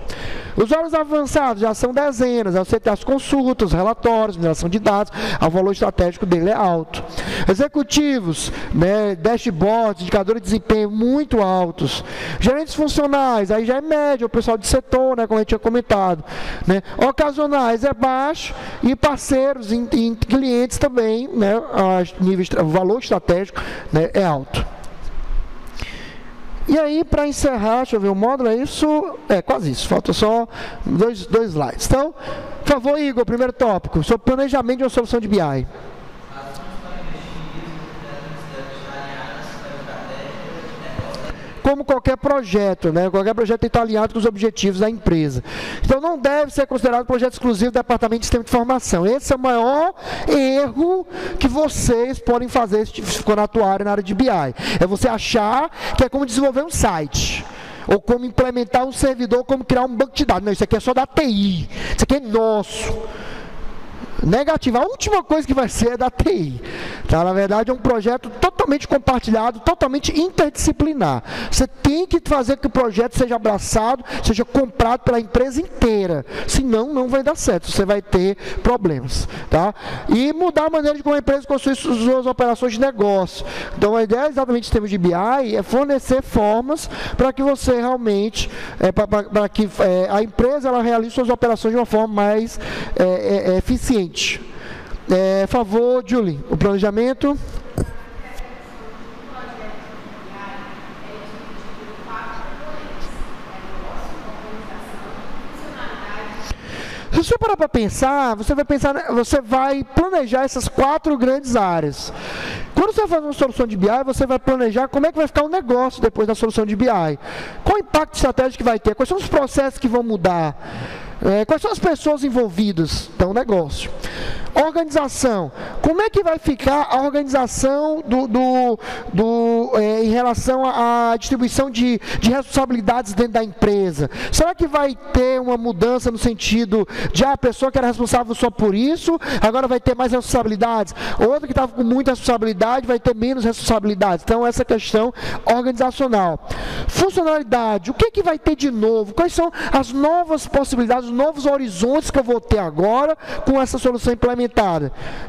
Usuários avançados já são dezenas, você tem as consultas, relatórios, mineração de dados, o valor estratégico dele é alto. Executivos, né, dashboards, indicadores de desempenho muito altos. Gerentes funcionais, aí já é médio, o pessoal de setor, né, como a gente tinha comentado. Né. Ocasionais é baixo e parceiros e clientes também, né, o valor estratégico, né, é alto. E aí, para encerrar, deixa eu ver o módulo, é isso? É, quase isso. Falta só dois slides. Então, por favor, Igor, primeiro tópico, sobre planejamento de uma solução de BI. Como qualquer projeto, né? Qualquer projeto tem que estar alinhado com os objetivos da empresa. Então, não deve ser considerado projeto exclusivo do Departamento de Sistema de Informação. Esse é o maior erro que vocês podem fazer quando atuarem na área de BI. É você achar que é como desenvolver um site, ou como implementar um servidor, ou como criar um banco de dados. Não, isso aqui é só da TI, isso aqui é nosso. Negativa, a última coisa que vai ser é da TI. Tá? Na verdade, é um projeto totalmente compartilhado, totalmente interdisciplinar. Você tem que fazer que o projeto seja abraçado, seja comprado pela empresa inteira. Senão, não vai dar certo. Você vai ter problemas. Tá? E mudar a maneira de como a empresa construi suas operações de negócio. Então, a ideia exatamente em termos de BI é fornecer formas para que você realmente, para que a empresa ela realize suas operações de uma forma mais eficiente. Por favor, Julie, o planejamento. Se você parar para pensar, você vai planejar essas 4 grandes áreas. Quando você faz uma solução de BI, você vai planejar como é que vai ficar o negócio depois da solução de BI. Qual o impacto estratégico que vai ter? Quais são os processos que vão mudar? Quais são as pessoas envolvidas? Então, negócio. Organização. Como é que vai ficar a organização em relação à distribuição de responsabilidades dentro da empresa? Será que vai ter uma mudança no sentido de a pessoa que era responsável só por isso, agora vai ter mais responsabilidades? Outra que estava com muita responsabilidade vai ter menos responsabilidades. Então, essa questão organizacional. Funcionalidade. O que, que vai ter de novo? Quais são as novas possibilidades, os novos horizontes que eu vou ter agora com essa solução implementada?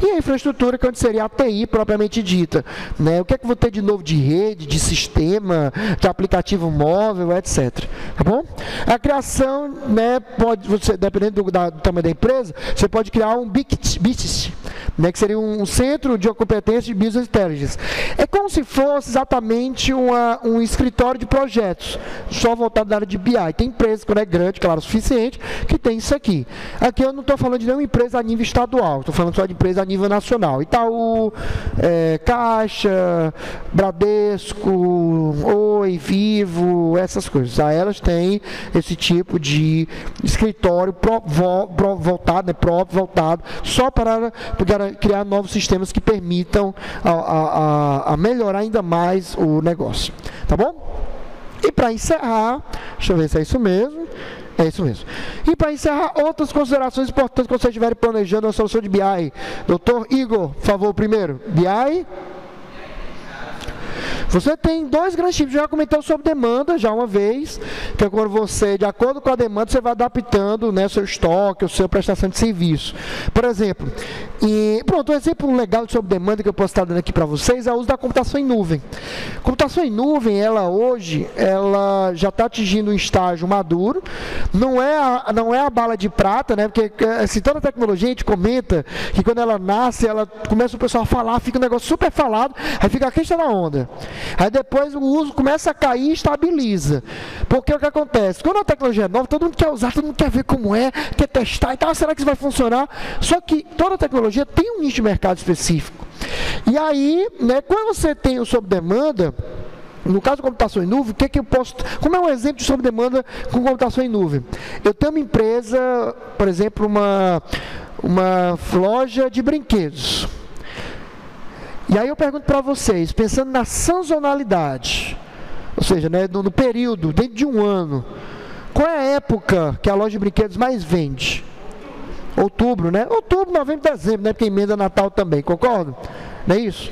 E a infraestrutura, que onde seria a TI propriamente dita, né? O que é que vou ter de novo de rede, de sistema, de aplicativo móvel, etc. Tá bom? A criação, né, pode, você, dependendo do tamanho da empresa, você pode criar um BICS, né, que seria um centro de competência de Business Intelligence. É como se fosse exatamente um escritório de projetos, só voltado na área de BI. Tem empresa, quando é grande, claro, o suficiente, que tem isso aqui. Aqui eu não estou falando de nenhuma empresa a nível estadual. Estou falando só de empresa a nível nacional. Itaú, Caixa, Bradesco, Oi, Vivo, essas coisas. Aí elas têm esse tipo de escritório próprio voltado, só para criar novos sistemas que permitam a melhorar ainda mais o negócio. Tá bom? E para encerrar, deixa eu ver se é isso mesmo. É isso mesmo. E para encerrar, outras considerações importantes quando vocês estiverem planejando uma solução de BI. Doutor Igor, por favor, primeiro. BI. Você tem 2 grandes tipos. Já comentei sobre demanda, já uma vez, que é quando você, de acordo com a demanda, você vai adaptando, né, seu estoque, o seu prestação de serviço. Por exemplo, um exemplo legal sobre demanda que eu posso estar dando aqui para vocês é o uso da computação em nuvem. Computação em nuvem, ela hoje, ela já está atingindo um estágio maduro. Não é a bala de prata, né? Porque assim, toda a tecnologia, a gente comenta que quando ela nasce, ela começa o pessoal a falar, fica um negócio super falado, aí fica a questão da onda. Aí depois o uso começa a cair e estabiliza. Porque o que acontece? Quando a tecnologia é nova, todo mundo quer usar, todo mundo quer ver como é, quer testar e tal. Será que isso vai funcionar? Só que toda a tecnologia tem um nicho de mercado específico. E aí, né, quando você tem o sob demanda, no caso da computação em nuvem, o que é que eu posso... Como é um exemplo de sob demanda com computação em nuvem? Eu tenho uma empresa, por exemplo, uma loja de brinquedos. E aí eu pergunto para vocês, pensando na sazonalidade, Ou seja, né, no período, dentro de um ano, qual é a época que a loja de brinquedos mais vende? Outubro, né? Outubro, novembro, dezembro, né? Porque emenda Natal também, concordo? Não é isso?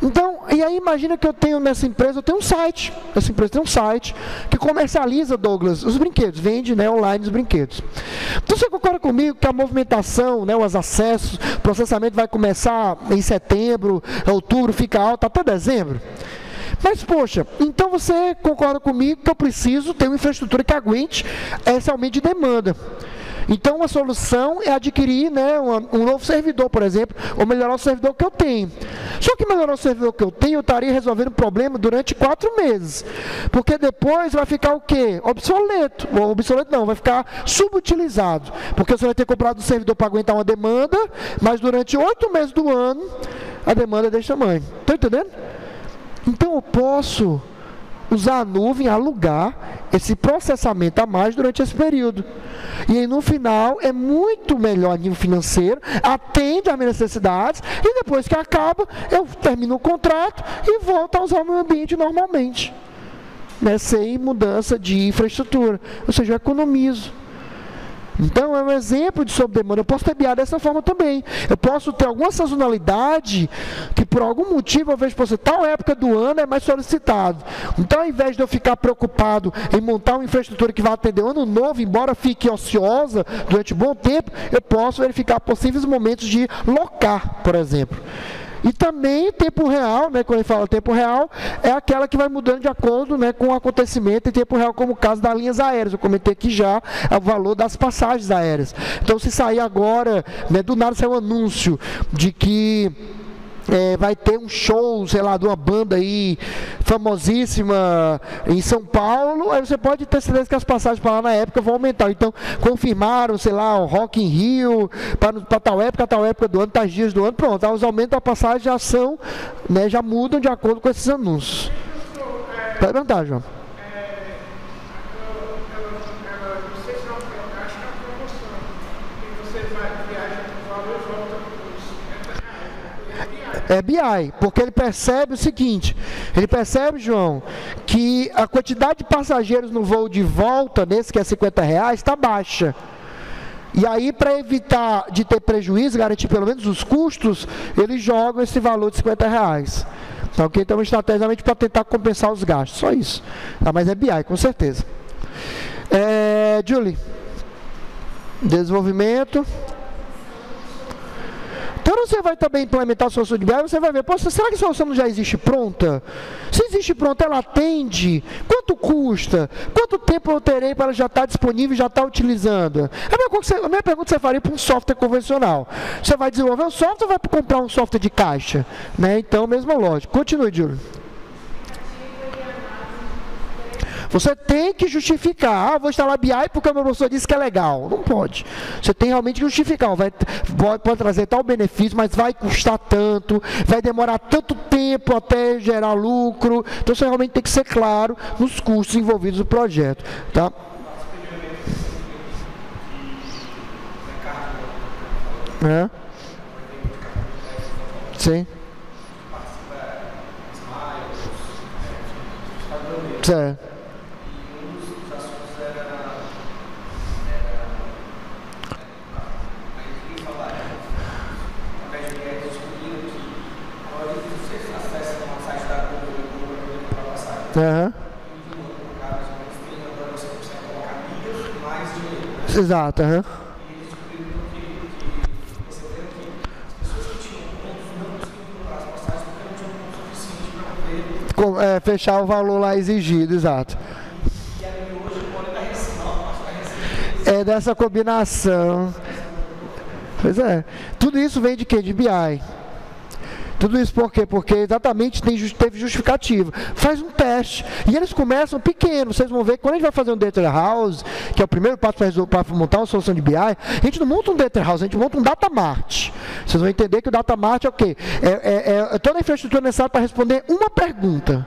Então, e aí imagina que eu tenho nessa empresa, eu tenho um site. Essa empresa tem um site que comercializa, Douglas, os brinquedos, vende, né, online os brinquedos. Então você concorda comigo que a movimentação, né, os acessos, o processamento vai começar em setembro, outubro, fica alto até dezembro? Mas, poxa, então você concorda comigo que eu preciso ter uma infraestrutura que aguente esse aumento de demanda. Então, uma solução é adquirir, né, um novo servidor, por exemplo, ou melhorar o servidor que eu tenho. Só que melhorar o servidor que eu tenho, eu estaria resolvendo o problema durante 4 meses. Porque depois vai ficar o quê? Obsoleto. Ou obsoleto não, vai ficar subutilizado. Porque você vai ter comprado um servidor para aguentar uma demanda, mas durante 8 meses do ano, a demanda é desse tamanho. Estão entendendo? Então, eu posso usar a nuvem, alugar esse processamento a mais durante esse período. E aí, no final, é muito melhor a nível financeiro, atende às minhas necessidades, e depois que acaba, eu termino o contrato e volto a usar o meu ambiente normalmente. Né? Sem mudança de infraestrutura. Ou seja, eu economizo. Então, é um exemplo de sobredemanda. Eu posso ter BI dessa forma também. Eu posso ter alguma sazonalidade que, por algum motivo, eu vejo que tal época do ano é mais solicitado. Então, ao invés de eu ficar preocupado em montar uma infraestrutura que vai atender o ano novo, embora fique ociosa durante um bom tempo, eu posso verificar possíveis momentos de locar, por exemplo. E também tempo real, né, quando ele fala tempo real, é aquela que vai mudando de acordo, né, com o acontecimento em tempo real, como o caso das linhas aéreas. Eu comentei aqui já o valor das passagens aéreas. Então, se sair agora, né, do nada saiu um anúncio de que vai ter um show, sei lá, de uma banda aí famosíssima em São Paulo, aí você pode ter certeza que as passagens para lá na época vão aumentar. Então, confirmaram, sei lá, o Rock in Rio, para tal época do ano, tais dias do ano, pronto. Os aumentos da passagem já são, né, já mudam de acordo com esses anúncios. Pode perguntar, João. É BI, porque ele percebe o seguinte, ele percebe, João, que a quantidade de passageiros no voo de volta, nesse que é R$50, está baixa. E aí, para evitar de ter prejuízo, garantir pelo menos os custos, eles jogam esse valor de R$50. Tá, okay? Então, estrategicamente, para tentar compensar os gastos, só isso. Tá, mas é BI, com certeza. Julie, desenvolvimento... Então, você vai também implementar a solução de BI, você vai ver, poxa, será que a solução não já existe pronta? Se existe pronta, ela atende? Quanto custa? Quanto tempo eu terei para ela já estar disponível e já estar utilizando? A minha pergunta você faria para um software convencional. Você vai desenvolver o software ou vai comprar um software de caixa? Né? Então, mesma lógica. Continue, Júlio. Você tem que justificar, vou instalar BI porque o meu professor disse que é legal. Não pode. Você tem realmente que justificar. Pode trazer tal benefício, mas vai custar tanto, vai demorar tanto tempo até gerar lucro. Então, você realmente tem que ser claro nos custos envolvidos no projeto. Tá? É. Sim. Certo. Uhum. Exato, aham. Uhum. Fechar o valor lá exigido, exato. É dessa combinação. Pois é. Tudo isso vem de quê? De BI. Tudo isso por quê? Porque exatamente teve justificativa. Faz um teste. E eles começam pequeno. Vocês vão ver que quando a gente vai fazer um Data Warehouse, que é o primeiro passo para montar uma solução de BI, a gente não monta um Data Warehouse, a gente monta um Data Mart. Vocês vão entender que o Data Mart é o quê? É toda a infraestrutura necessária para responder uma pergunta.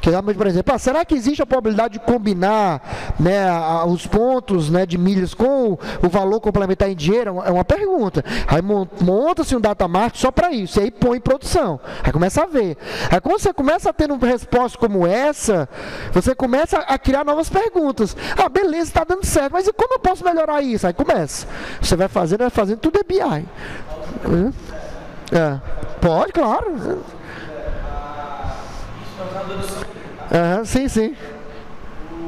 Que, por exemplo, será que existe a probabilidade de combinar, né, os pontos, né, de milhas com o valor complementar em dinheiro? É uma pergunta. Aí monta-se um Data Mart só para isso, e aí põe em produção. Aí começa a ver. Aí quando você começa a ter uma resposta como essa, você começa a criar novas perguntas. Ah, beleza, está dando certo, mas e como eu posso melhorar isso? Aí começa. Você vai fazendo, tudo é BI. É. Pode, claro. Uhum, sim, sim.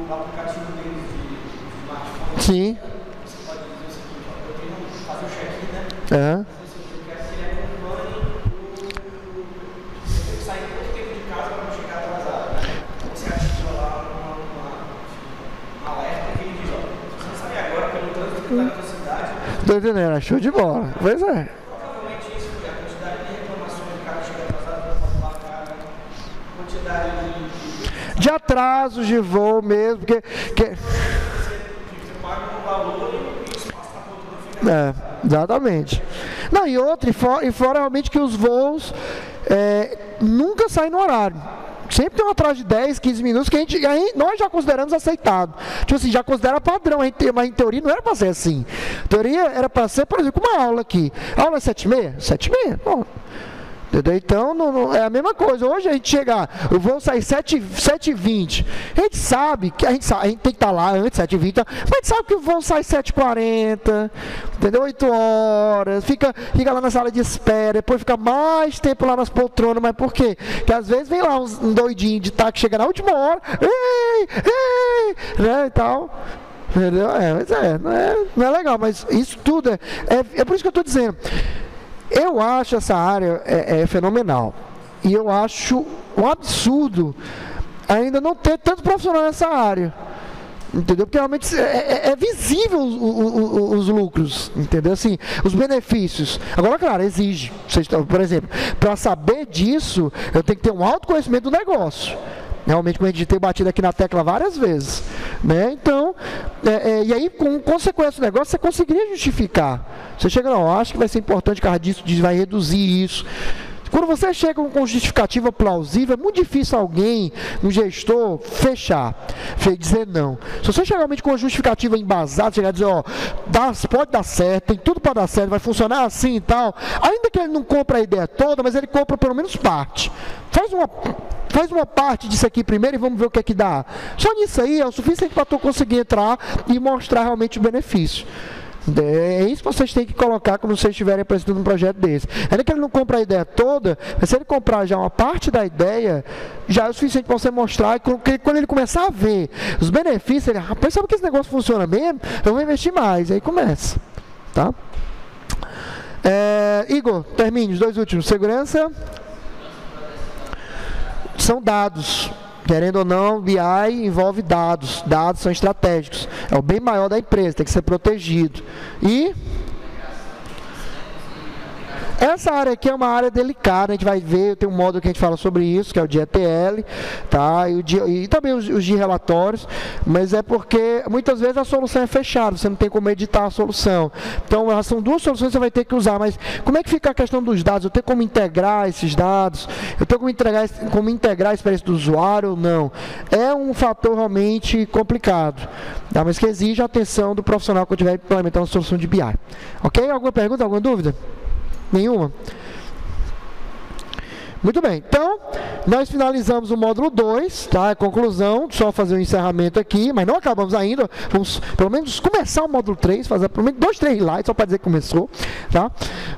O aplicativo deles de smartphone. Sim. Você pode dizer o seguinte, eu tenho que fazer o check-in, né? Uhum. Estou entendendo, show de bola. Pois é. Provavelmente isso, porque a quantidade de reclamações de carro chega atrasado para falar carga, quantidade de atrasos de voo mesmo, porque você paga um valor e isso passa para o final. É, exatamente. Não, e outra, e fora realmente que os voos nunca saem no horário. Sempre tem um atraso de 10, 15 minutos que nós já consideramos aceitado. Tipo assim, já considera padrão, mas em teoria não era para ser assim. Em teoria era para ser, por exemplo, uma aula aqui. A aula é 7h30? 7h30, bom. Entendeu? Então, não, é a mesma coisa. Hoje a gente chega, eu vou sair 7h20. A gente sabe que a gente tem que estar lá antes, 7h20, mas a gente sabe que o voo sai 7h40, entendeu? 8 horas, fica lá na sala de espera, depois fica mais tempo lá nas poltronas, mas por quê? Porque às vezes vem lá um doidinho de táxi, chega na última hora, né, e tal. Entendeu? Não é legal, mas isso tudo é por isso que eu estou dizendo. Eu acho essa área fenomenal, e eu acho um absurdo ainda não ter tanto profissional nessa área, entendeu? Porque realmente é visível os lucros, entendeu? Assim, os benefícios. Agora, claro, exige, por exemplo, para saber disso, eu tenho que ter um alto conhecimento do negócio. Realmente, como a gente tem batido aqui na tecla várias vezes, né? Então, e aí, com consequência do negócio, você conseguiria justificar. Você chega, não, acho que vai ser importante por causa disso, vai reduzir isso. Quando você chega com justificativa plausível, é muito difícil alguém, um gestor, dizer não. Se você chegar realmente com uma justificativa embasada, chegar a dizer, ó, pode dar certo, tem tudo para dar certo, vai funcionar assim e tal, ainda que ele não compre a ideia toda, mas ele compra pelo menos parte. Faz uma parte disso aqui primeiro e vamos ver o que é que dá. Só nisso aí é o suficiente para tu conseguir entrar e mostrar realmente o benefício. É isso que vocês têm que colocar quando vocês estiverem apresentando um projeto desse. Ainda que ele não compre a ideia toda, mas se ele comprar já uma parte da ideia, já é o suficiente para você mostrar. E quando ele começar a ver os benefícios, ele, rapaz, sabe que esse negócio funciona mesmo? Eu vou investir mais. Aí começa. Tá? Igor, termine os dois últimos. Segurança. São dados. Querendo ou não, BI envolve dados. Dados são estratégicos. É o bem maior da empresa, tem que ser protegido. E essa área aqui é uma área delicada, a gente vai ver, tem um módulo que a gente fala sobre isso, que é o de ETL, tá? E também os de relatórios, mas é porque muitas vezes a solução é fechada, você não tem como editar a solução. Então, são duas soluções que você vai ter que usar, mas como é que fica a questão dos dados? Eu tenho como integrar esses dados? Eu tenho como integrar a experiência do usuário ou não? É um fator realmente complicado, tá? Mas que exige a atenção do profissional quando estiver implementando a solução de BI. Ok? Alguma pergunta, alguma dúvida? Nenhuma? Muito bem, então, nós finalizamos o módulo 2, tá? A conclusão, só fazer o encerramento aqui, mas não acabamos ainda, vamos pelo menos começar o módulo 3, fazer pelo menos 2, 3 slides, só para dizer que começou, tá?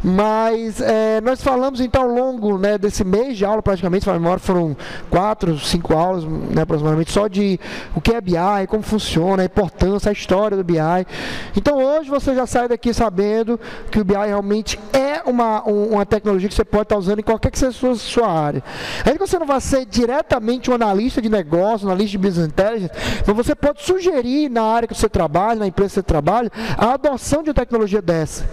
Mas nós falamos, então, ao longo, né, desse mês de aula, praticamente, foram 4, 5 aulas, né, aproximadamente, só de o que é BI, como funciona, a importância, a história do BI. Então, hoje você já sai daqui sabendo que o BI realmente é uma tecnologia que você pode estar usando em qualquer que seja sua área. Ainda que você não vai ser diretamente um analista de negócio, analista de Business Intelligence, mas você pode sugerir na área que você trabalha, na empresa que você trabalha, a adoção de uma tecnologia dessa.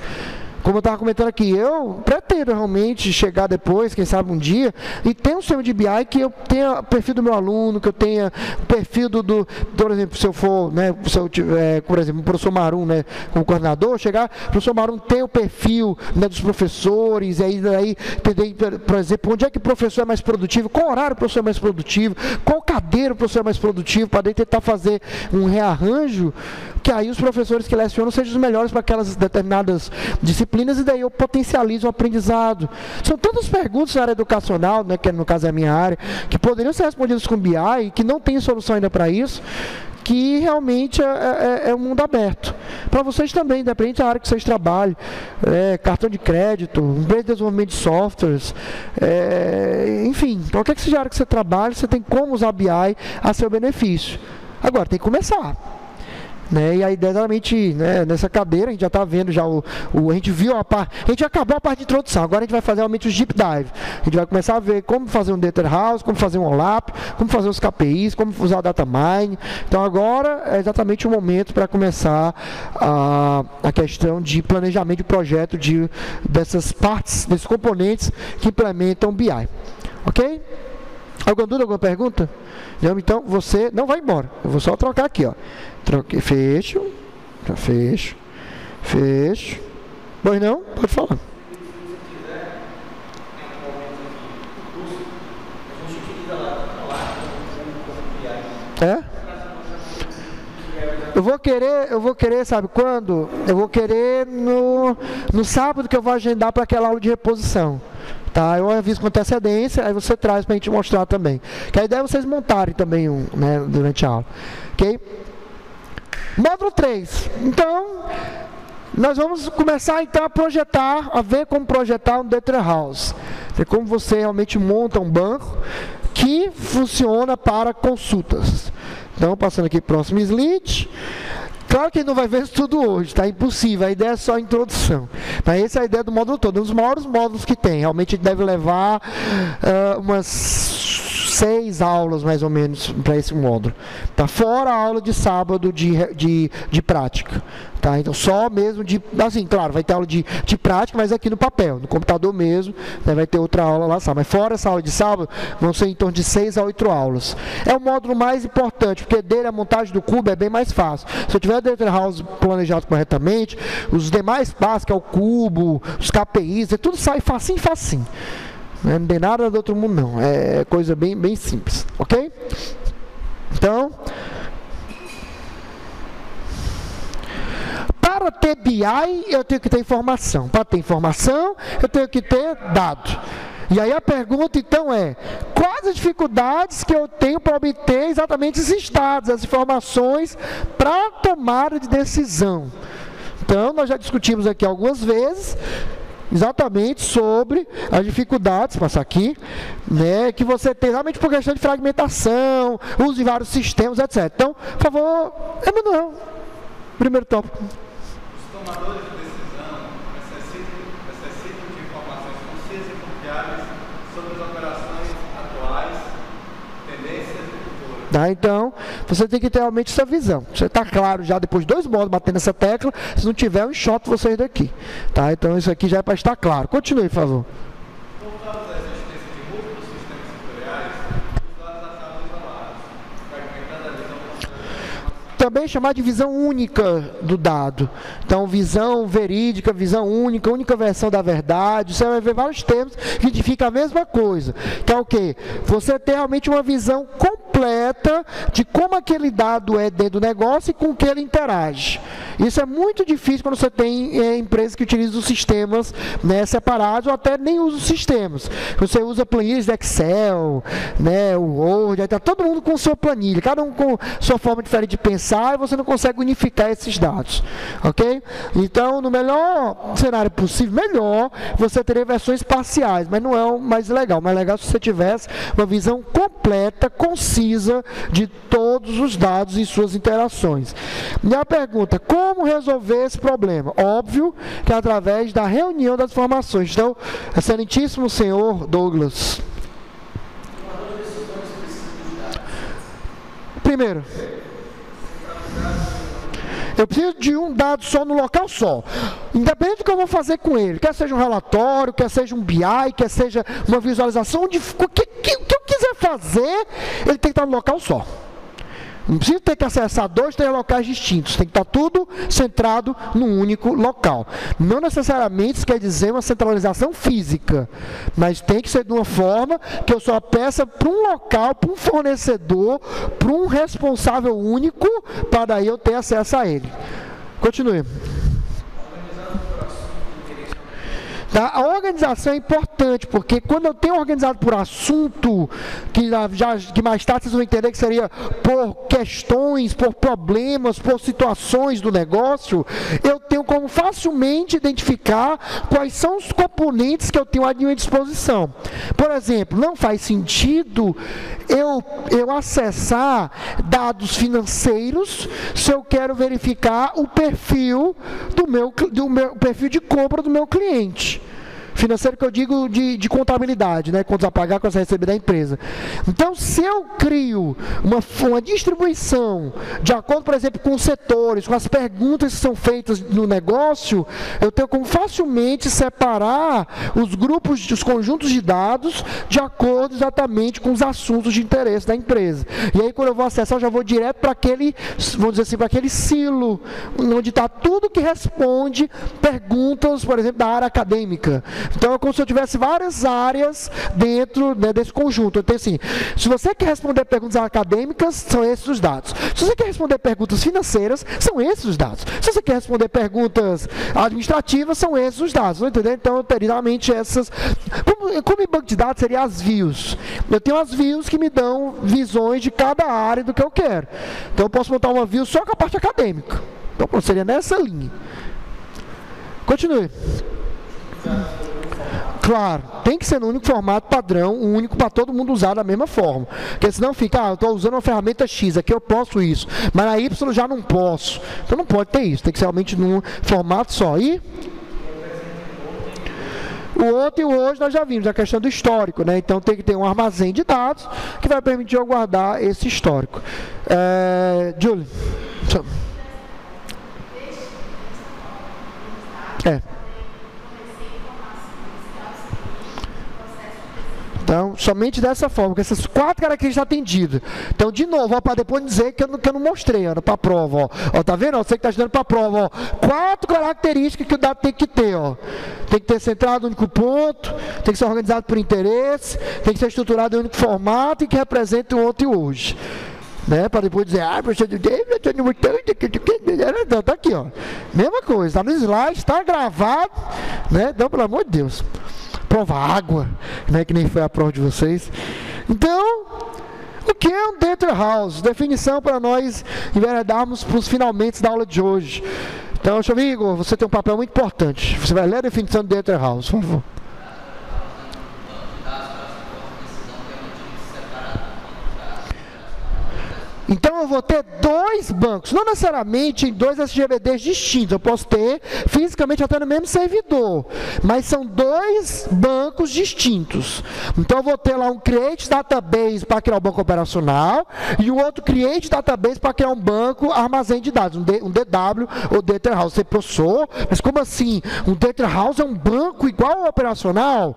Como eu estava comentando aqui, eu pretendo realmente chegar depois, quem sabe um dia, e ter um sistema de BI que eu tenha o perfil do meu aluno, que eu tenha o perfil do, por exemplo, se eu for, né, se eu tiver, por exemplo, o professor Marum, né, como coordenador, chegar, o professor Marum tem o perfil, né, dos professores, e aí daí, entender, por exemplo, onde é que o professor é mais produtivo, qual horário o professor é mais produtivo, qual cadeira o professor é mais produtivo, para daí tentar fazer um rearranjo, que aí os professores que lecionam sejam os melhores para aquelas determinadas disciplinas, e daí eu potencializo o aprendizado. São todas perguntas na área educacional, né, que no caso é a minha área, que poderiam ser respondidas com BI, e que não tem solução ainda para isso, que realmente é um mundo aberto. Para vocês também, independente da área que vocês trabalham, cartão de crédito, empresa de desenvolvimento de softwares, enfim, qualquer que seja a área que você trabalha, você tem como usar BI a seu benefício. Agora, tem que começar. Né? E aí, exatamente, né, nessa cadeira, a gente já está vendo, já a gente viu a parte, a gente acabou a parte de introdução, agora a gente vai fazer realmente os deep dive. A gente vai começar a ver como fazer um Data Warehouse, como fazer um OLAP, como fazer os KPIs, como usar a Data Mine. Então agora é exatamente o momento para começar a questão de planejamento de projeto dessas partes, desses componentes que implementam o BI. Ok? Alguma dúvida, alguma pergunta? Então, você não vai embora. Eu vou só trocar aqui, ó. Troquei, fecho. Pois não? Pode falar. Eu vou querer, sabe quando? Eu vou querer no sábado, que eu vou agendar para aquela aula de reposição. Tá, eu aviso com antecedência, aí você traz para a gente mostrar também. Que a ideia é vocês montarem também né, durante a aula. Ok? Módulo 3. Então, nós vamos começar então a projetar, a ver como projetar um Data Warehouse. É como você realmente monta um banco que funciona para consultas. Então, passando aqui para o próximo slide. Claro que não vai ver isso tudo hoje, tá? Impossível, a ideia é só a introdução. Mas essa é a ideia do módulo todo, um dos maiores módulos que tem. Realmente deve levar umas 6 aulas, mais ou menos, para esse módulo. Tá? Fora a aula de sábado de prática. Tá? Então, só mesmo de... Assim, claro, vai ter aula de prática, mas aqui no papel, no computador mesmo, né, vai ter outra aula lá, sabe? Mas fora essa aula de sábado, vão ser em torno de 6 a 8 aulas. É o módulo mais importante, porque dele a montagem do cubo é bem mais fácil. Se eu tiver o Data Warehouse planejado corretamente, os demais passos, que é o cubo, os KPIs, tudo sai facinho, facinho. Não tem nada do outro mundo, não. É coisa bem, bem simples, ok? Então... Para ter BI, eu tenho que ter informação. Para ter informação, eu tenho que ter dado. E aí a pergunta, então, é: quais as dificuldades que eu tenho para obter exatamente esses dados, as informações para tomada de decisão? Então, nós já discutimos aqui algumas vezes, exatamente sobre as dificuldades, passar aqui, né, que você tem realmente por questão de fragmentação, uso de vários sistemas, etc. Então, por favor, Emanuel, primeiro tópico. Os tomadores de decisão necessitam de informações concisas e confiáveis sobre as operações atuais, tendências e futuras. Tá, então, você tem que ter realmente essa visão. Você está claro já depois de 2 módulos batendo essa tecla, se não tiver, eu enxoto vocês daqui. Tá, então, isso aqui já é para estar claro. Continue, por favor. Também chamar de visão única do dado. Então, visão verídica, visão única, única versão da verdade. Você vai ver vários termos que significam a mesma coisa. Então, o quê? Você tem realmente uma visão completa de como aquele dado é dentro do negócio e com que ele interage. Isso é muito difícil quando você tem empresas que utilizam os sistemas, né, separados, ou até nem usam os sistemas. Você usa planilhas de Excel, né, o Word, aí tá todo mundo com sua planilha, cada um com sua forma diferente de pensar, e você não consegue unificar esses dados. Ok? Então, no melhor cenário possível, melhor, você teria versões parciais, mas não é o mais legal. O mais legal é se você tivesse uma visão completa, concisa de todos os dados e suas interações. E a pergunta: como resolver esse problema? Óbvio que é através da reunião das informações. Então, excelentíssimo senhor Douglas. Primeiro, eu preciso de um dado só no local só. Independente do que eu vou fazer com ele, quer seja um relatório, quer seja um BI, quer seja uma visualização, o que eu quiser fazer, ele tem que estar no local só. Não precisa ter que acessar 2, 3 locais distintos. Tem que estar tudo centrado num único local. Não necessariamente isso quer dizer uma centralização física, mas tem que ser de uma forma que eu só peça para um local, para um fornecedor, para um responsável único, para daí eu ter acesso a ele. Continue. A organização é importante, porque quando eu tenho organizado por assunto, que mais tarde vocês vão entender que seria por questões, por problemas, por situações do negócio, eu tenho como facilmente identificar quais são os componentes que eu tenho à minha disposição. Por exemplo, não faz sentido eu acessar dados financeiros se eu quero verificar o perfil perfil de compra do meu cliente. Financeiro que eu digo de contabilidade, né? Contas a pagar, contas a receber da empresa. Então, se eu crio uma distribuição de acordo, por exemplo, com os setores, com as perguntas que são feitas no negócio, eu tenho como facilmente separar os grupos, os conjuntos de dados de acordo exatamente com os assuntos de interesse da empresa. E aí, quando eu vou acessar, eu já vou direto para aquele, vamos dizer assim, para aquele silo, onde está tudo que responde perguntas, por exemplo, da área acadêmica. Então, é como se eu tivesse várias áreas dentro, né, desse conjunto. Então, assim, se você quer responder perguntas acadêmicas, são esses os dados. Se você quer responder perguntas financeiras, são esses os dados. Se você quer responder perguntas administrativas, são esses os dados. Entendeu? Então, eu teria realmente essas... Como em banco de dados, seria as views. Eu tenho as views que me dão visões de cada área do que eu quero. Então, eu posso montar uma view só com a parte acadêmica. Então, pronto, seria nessa linha. Continue. Claro, tem que ser no único formato padrão, único para todo mundo usar da mesma forma. Porque senão fica, eu estou usando uma ferramenta X, aqui eu posso isso, mas na Y já não posso. Então não pode ter isso, tem que ser realmente num formato só. E o ontem e o hoje nós já vimos, a questão do histórico, né? Então tem que ter um armazém de dados que vai permitir eu guardar esse histórico. Julie. Então, somente dessa forma, com essas 4 características atendidas. Então, de novo, para depois dizer que eu não mostrei, Ana, para a prova. Ó, tá vendo? Ó, você que está estudando para a prova. Ó, 4 características que o dado tem que ter. Ó. Tem que ter centrado em único ponto, tem que ser organizado por interesse, tem que ser estruturado em único formato e que represente o ontem e hoje. Né? Para depois dizer, você não tem muito tempo. Está aqui, ó. Mesma coisa, está no slide, está gravado. Né? Então, pelo amor de Deus. Prova água, né, que nem foi a prova de vocês. Então, o que é um Data Warehouse? Definição para nós enveredarmos para os finalmente da aula de hoje. Então, meu amigo, você tem um papel muito importante. Você vai ler a definição de Data Warehouse, por favor. Então, eu vou ter 2 bancos, não necessariamente em 2 SGBDs distintos. Eu posso ter fisicamente até no mesmo servidor, mas são 2 bancos distintos. Então, eu vou ter lá um Create Database para criar um banco operacional e o outro Create Database para criar um banco armazém de dados, um DW ou Data Warehouse. Você processou, mas como assim? Um Data Warehouse é um banco igual ao operacional?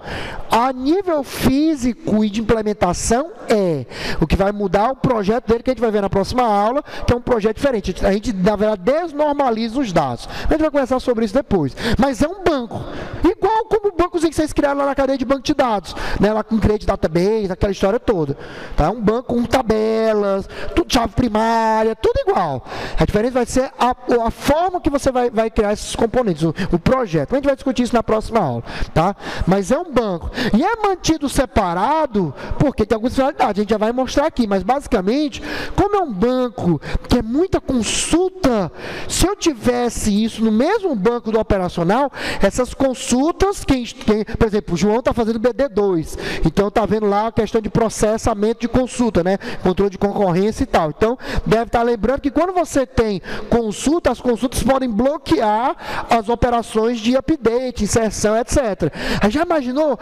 A nível físico e de implementação é. O que vai mudar o projeto dele que a gente vai ver na próxima aula, que é um projeto diferente. A gente, na verdade, desnormaliza os dados. A gente vai conversar sobre isso depois. Mas é um banco. Igual como o bancozinho que vocês criaram lá na cadeia de banco de dados. Né? Lá com Create Database, aquela história toda. Tá? Um banco com tabelas, tudo chave primária, tudo igual. A diferença vai ser a forma que você vai criar esses componentes, o projeto. A gente vai discutir isso na próxima aula. Tá? Mas é um banco. E é mantido separado, porque tem algumas finalidades. A gente já vai mostrar aqui, mas basicamente... Como é um banco que é muita consulta, se eu tivesse isso no mesmo banco do operacional, essas consultas consultas, por exemplo, o João está fazendo BD2, então está vendo lá a questão de processamento de consulta, né? Controle de concorrência e tal. Então, deve estar lembrando que quando você tem consulta, as consultas podem bloquear as operações de update, inserção, etc. Aí já imaginou,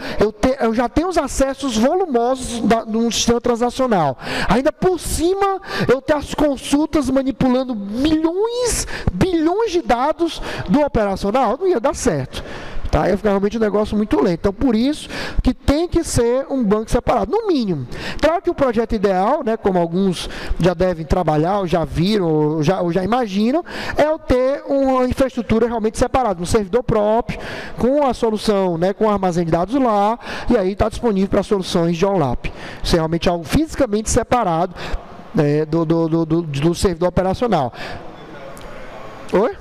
eu já tenho os acessos volumosos num sistema transacional. Ainda por cima, eu tenho as consultas manipulando milhões, bilhões de dados do operacional, não ia dar certo. Tá? Ia ficar realmente um negócio muito lento. Então, por isso que tem que ser um banco separado, no mínimo. Claro que o projeto ideal, né, como alguns já devem trabalhar, ou já viram, ou já imaginam, é o ter uma infraestrutura realmente separada, um servidor próprio, com a solução, né, com o armazém de dados lá, e aí está disponível para soluções de OLAP. Isso é realmente algo fisicamente separado, né, do servidor operacional. Oi?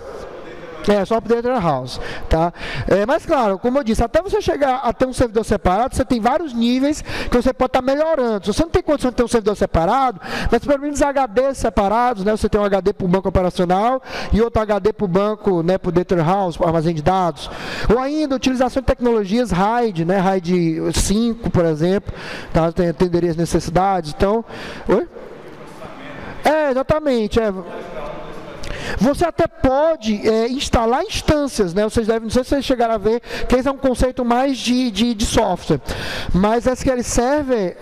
É, só para o Data Warehouse, tá? É, mas claro, como eu disse, até você chegar a ter um servidor separado, você tem vários níveis que você pode estar melhorando. Se você não tem condição de ter um servidor separado, mas pelo menos HDs separados, né? Você tem um HD para o banco operacional e outro HD para o banco, né, para o Data Warehouse, para o armazém de dados. Ou ainda, utilização de tecnologias RAID, né? RAID 5, por exemplo, tá? Atenderia as necessidades, então... Oi? É, exatamente, é... Você até pode instalar instâncias, né? Vocês devem, não sei se vocês chegaram a ver, que esse é um conceito mais de software. Mas SQL Server,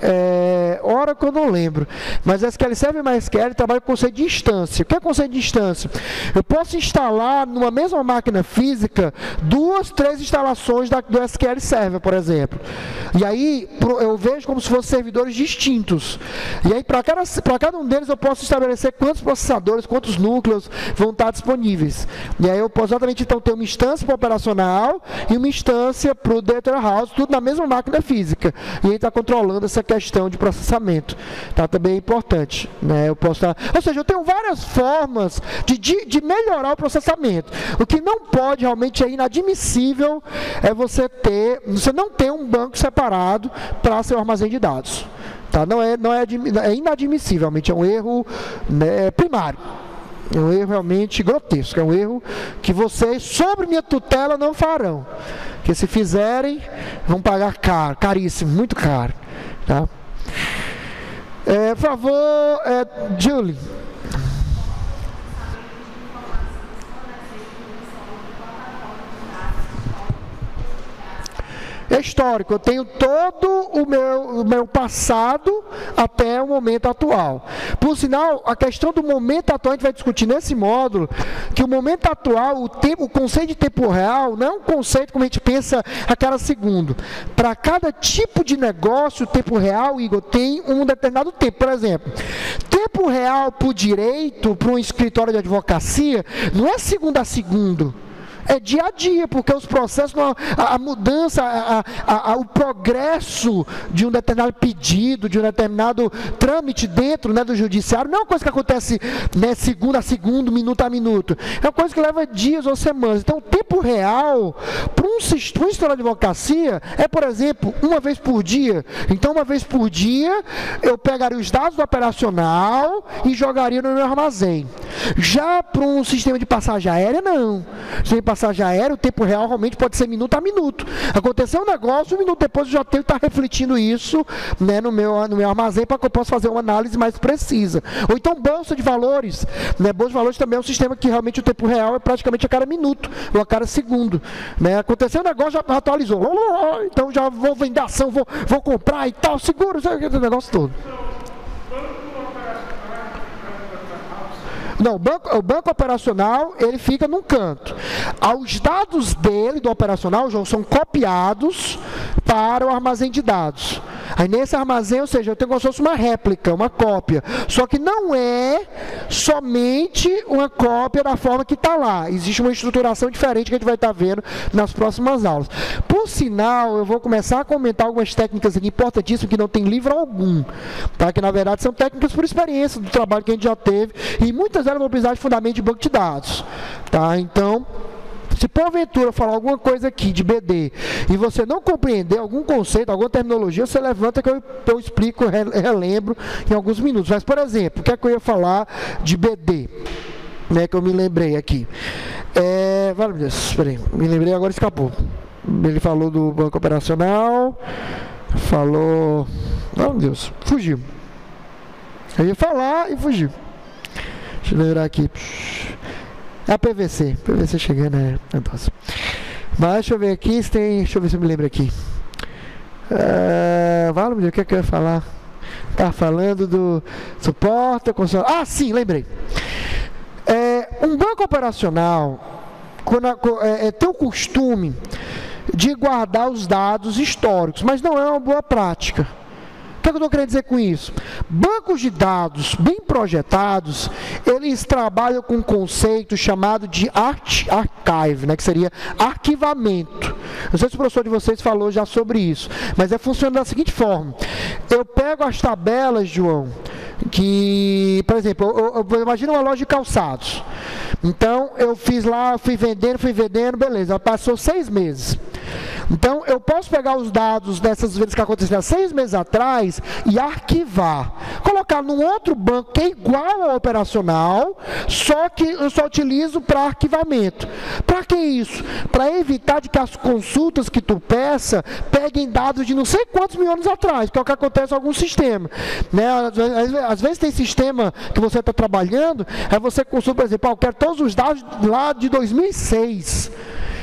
Oracle eu não lembro, mas SQL Server mais SQL trabalha com o conceito de instância. O que é conceito de instância? Eu posso instalar numa mesma máquina física duas, três instalações do SQL Server, por exemplo. E aí eu vejo como se fossem servidores distintos. E aí para cada um deles eu posso estabelecer quantos processadores, quantos núcleos vão estar disponíveis. E aí eu posso exatamente então ter uma instância para o operacional e uma instância para o Data Warehouse, tudo na mesma máquina física. E aí está controlando essa questão de processamento. Tá? Também é importante, né? Eu posso estar... Ou seja, eu tenho várias formas de melhorar o processamento. O que não pode, realmente é inadmissível, é você não ter um banco separado para seu armazém de dados. Tá? Não é inadmissível, realmente é um erro, né, primário. É um erro realmente grotesco, é um erro que vocês, sobre minha tutela, não farão. Porque se fizerem, vão pagar caro, caríssimo, muito caro. Tá? Por favor, Julie. É histórico, eu tenho todo o meu passado até o momento atual. Por sinal, a questão do momento atual, a gente vai discutir nesse módulo, que o momento atual, o conceito de tempo real, não é um conceito como a gente pensa a cada segundo. Para cada tipo de negócio, o tempo real, Igor, tem um determinado tempo. Por exemplo, tempo real para o direito, para um escritório de advocacia, não é segundo a segundo. É dia a dia, porque os processos, a mudança, o progresso de um determinado pedido, de um determinado trâmite dentro, né, do judiciário, não é uma coisa que acontece, né, segundo a segundo, minuto a minuto. É uma coisa que leva dias ou semanas. Então, o tempo real para um sistema de advocacia é, por exemplo, uma vez por dia. Então, uma vez por dia, eu pegaria os dados do operacional e jogaria no meu armazém. Já para um sistema de passagem aérea, não. Sem passagem aérea, o tempo real realmente pode ser minuto a minuto. Aconteceu um negócio, um minuto depois eu já tenho que estar refletindo isso, né, no meu armazém, para que eu possa fazer uma análise mais precisa. Ou então bolsa de valores, né? Bolsa de valores também é um sistema que realmente o tempo real é praticamente a cada minuto ou a cada segundo, né? Aconteceu um negócio, já atualizou, então já vou vender ação, vou comprar e tal, seguro, sabe, o negócio todo. Não, o banco operacional, ele fica num canto. Os dados dele, do operacional, João, são copiados para o armazém de dados. Aí nesse armazém, ou seja, eu tenho como se fosse uma réplica, uma cópia. Só que não é somente uma cópia da forma que está lá. Existe uma estruturação diferente que a gente vai estar vendo nas próximas aulas. Por sinal, eu vou começar a comentar algumas técnicas aqui importantíssimas que não tem livro algum. Tá? Que na verdade são técnicas por experiência do trabalho que a gente já teve. E muitas delas vão precisar de fundamento de banco de dados. Tá? Então... se porventura falar alguma coisa aqui de BD e você não compreender algum conceito, alguma terminologia, você levanta que eu explico, relembro em alguns minutos. Mas, por exemplo, o que é que eu ia falar de BD? Né, que eu me lembrei aqui. Espera aí, me lembrei agora, escapou. Ele falou do banco operacional, falou... Não, Deus, fugiu. Eu ia falar e fugiu. Deixa eu lembrar aqui. É a PVC. PVC chegando na dose. Mas deixa eu ver aqui se tem... Deixa eu ver se eu me lembro aqui. Vale, o que é que eu ia falar? Tá falando do suporte, console... Ah, sim, lembrei. Um banco operacional... É teu costume de guardar os dados históricos, mas não é uma boa prática. O que eu estou querendo dizer com isso? Bancos de dados bem projetados, eles trabalham com um conceito chamado de archive, né, que seria arquivamento. Não sei se o professor de vocês falou já sobre isso, mas funciona da seguinte forma. Eu pego as tabelas, João, que, por exemplo, eu imagino uma loja de calçados. Então, eu fiz lá, fui vendendo, beleza, passou 6 meses. Então, eu posso pegar os dados dessas vezes que aconteceram 6 meses atrás e arquivar. Colocar num outro banco que é igual ao operacional, só que eu só utilizo para arquivamento. Para que isso? Para evitar de que as consultas que tu peça peguem dados de não sei quantos mil anos atrás, que é o que acontece em algum sistema. Né? Às vezes tem sistema que você está trabalhando, aí você consulta, por exemplo, eu quero todos os dados lá de 2006.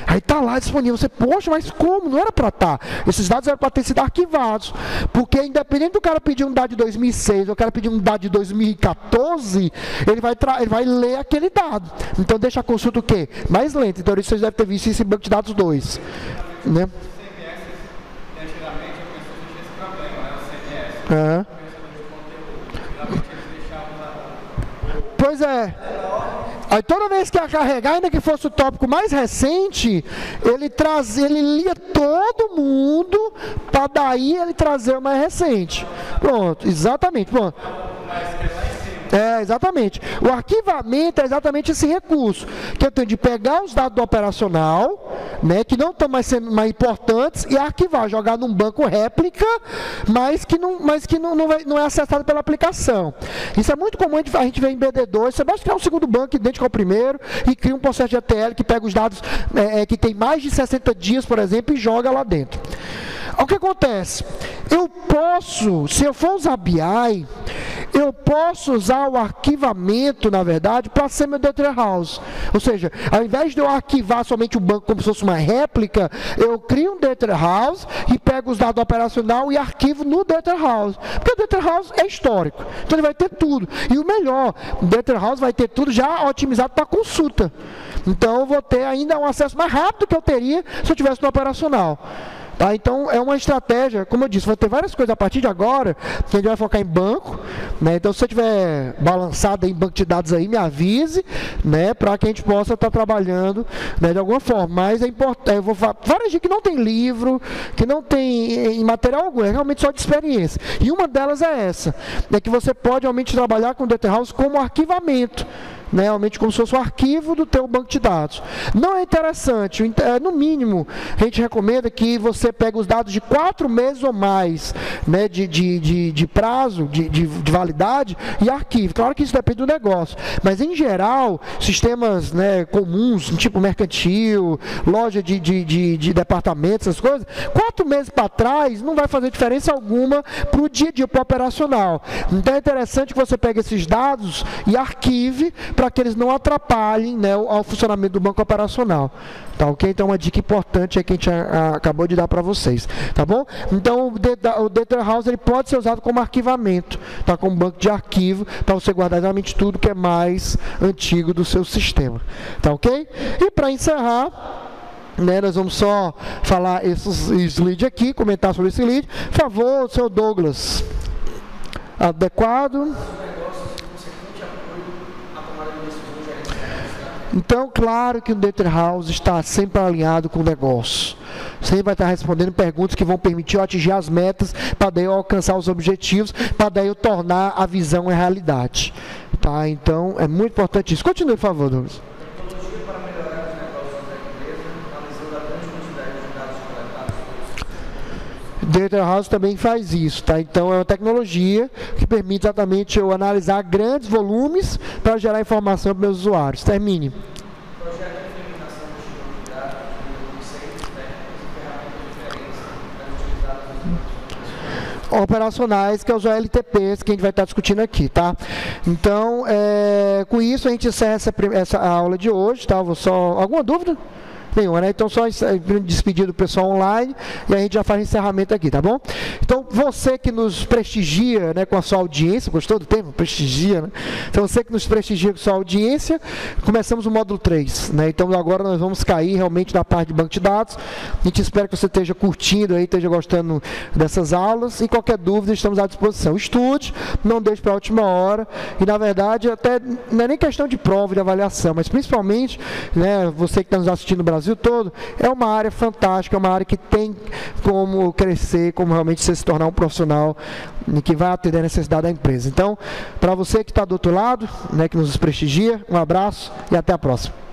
Aí está lá disponível. Você, poxa, mas como? Não era para estar. Esses dados eram para ter sido arquivados. Porque independente do cara pedir um dado de 2006 ou o cara pedir um dado de 2014, ele vai ler aquele dado. Então deixa a consulta o quê? Mais lenta. Então vocês devem ter visto esse banco de dados 2. Né? Pois é. Aí toda vez que ia carregar, ainda que fosse o tópico mais recente, ele lia todo mundo para daí ele trazer o mais recente. Pronto, exatamente. Pronto. Exatamente. O arquivamento é exatamente esse recurso que eu tenho de pegar os dados do operacional, né, que não estão mais sendo mais importantes, e arquivar, jogar num banco réplica, mas que não é acessado pela aplicação. Isso é muito comum, a gente vê em BD2, você basta criar um segundo banco idêntico ao primeiro e cria um processo de ETL que pega os dados que tem mais de 60 dias, por exemplo, e joga lá dentro. O que acontece? Eu posso, se eu for usar BI, eu posso usar o arquivamento, na verdade, para ser meu Data Warehouse. Ou seja, ao invés de eu arquivar somente o banco como se fosse uma réplica, eu crio um Data Warehouse e pego os dados operacional e arquivo no Data Warehouse. Porque o Data Warehouse é histórico, então ele vai ter tudo. E o melhor, o Data Warehouse vai ter tudo já otimizado para consulta. Então eu vou ter ainda um acesso mais rápido que eu teria se eu tivesse no operacional. Tá, então, é uma estratégia, como eu disse, vai ter várias coisas a partir de agora, que a gente vai focar em banco, né? Então, se você tiver balançado em banco de dados aí, me avise, né? Para que a gente possa estar trabalhando, né, de alguma forma. Mas é importante, eu vou falar, várias dicas que não tem livro, que não tem em material algum, é realmente só de experiência. E uma delas é essa, né, que você pode realmente trabalhar com o Data Warehouse como arquivamento. Né, realmente como se fosse um arquivo do teu banco de dados. Não é interessante, no mínimo, a gente recomenda que você pegue os dados de 4 meses ou mais, né, de prazo, de validade e arquivo. Claro que isso depende do negócio, mas em geral, sistemas, né, comuns, tipo mercantil, loja de departamentos, essas coisas, 4 meses para trás não vai fazer diferença alguma para o dia a dia, para o operacional. Então é interessante que você pegue esses dados e arquive, para que eles não atrapalhem, né, ao funcionamento do banco operacional. Tá, ok? Então, uma dica importante é que a gente acabou de dar para vocês. Tá bom? Então, o Data Warehouse ele pode ser usado como arquivamento, tá? Como banco de arquivo, para você guardar realmente tudo que é mais antigo do seu sistema. Tá ok? E para encerrar... Né, nós vamos só falar esses slides aqui, comentar sobre esse slide. Por favor, seu Douglas. Adequado. Então, claro que o Data Warehouse está sempre alinhado com o negócio. Sempre vai estar respondendo perguntas que vão permitir eu atingir as metas, para daí eu alcançar os objetivos, para daí eu tornar a visão a realidade. Tá? Então, é muito importante isso. Continue, por favor, Douglas. Tecnologia para melhorar os negócios da empresa, analisando a grande quantidade de dados coletados. Data Warehouse também faz isso. Tá? Então, é uma tecnologia que permite exatamente eu analisar grandes volumes para gerar informação para meus usuários. Termine. operacionais, que é os OLTPs, que a gente vai estar discutindo aqui, tá? Então, com isso a gente encerra essa aula de hoje, tá? Vou só... Alguma dúvida? Nenhuma, né? Então, só despedir do pessoal online e a gente já faz encerramento aqui, tá bom? Então, você que nos prestigia, né, com a sua audiência, gostou do tempo? Prestigia, né? Então, você que nos prestigia com a sua audiência, começamos o módulo 3, né? Então, agora nós vamos cair realmente na parte de banco de dados. A gente espera que você esteja curtindo aí, esteja gostando dessas aulas e qualquer dúvida, estamos à disposição. Estude, não deixe para a última hora e, na verdade, até não é nem questão de prova, de avaliação, mas principalmente, né, você que está nos assistindo no Brasil todo, é uma área fantástica, é uma área que tem como crescer, como realmente você se tornar um profissional que vai atender a necessidade da empresa. Então, para você que está do outro lado, né, que nos prestigia, um abraço e até a próxima.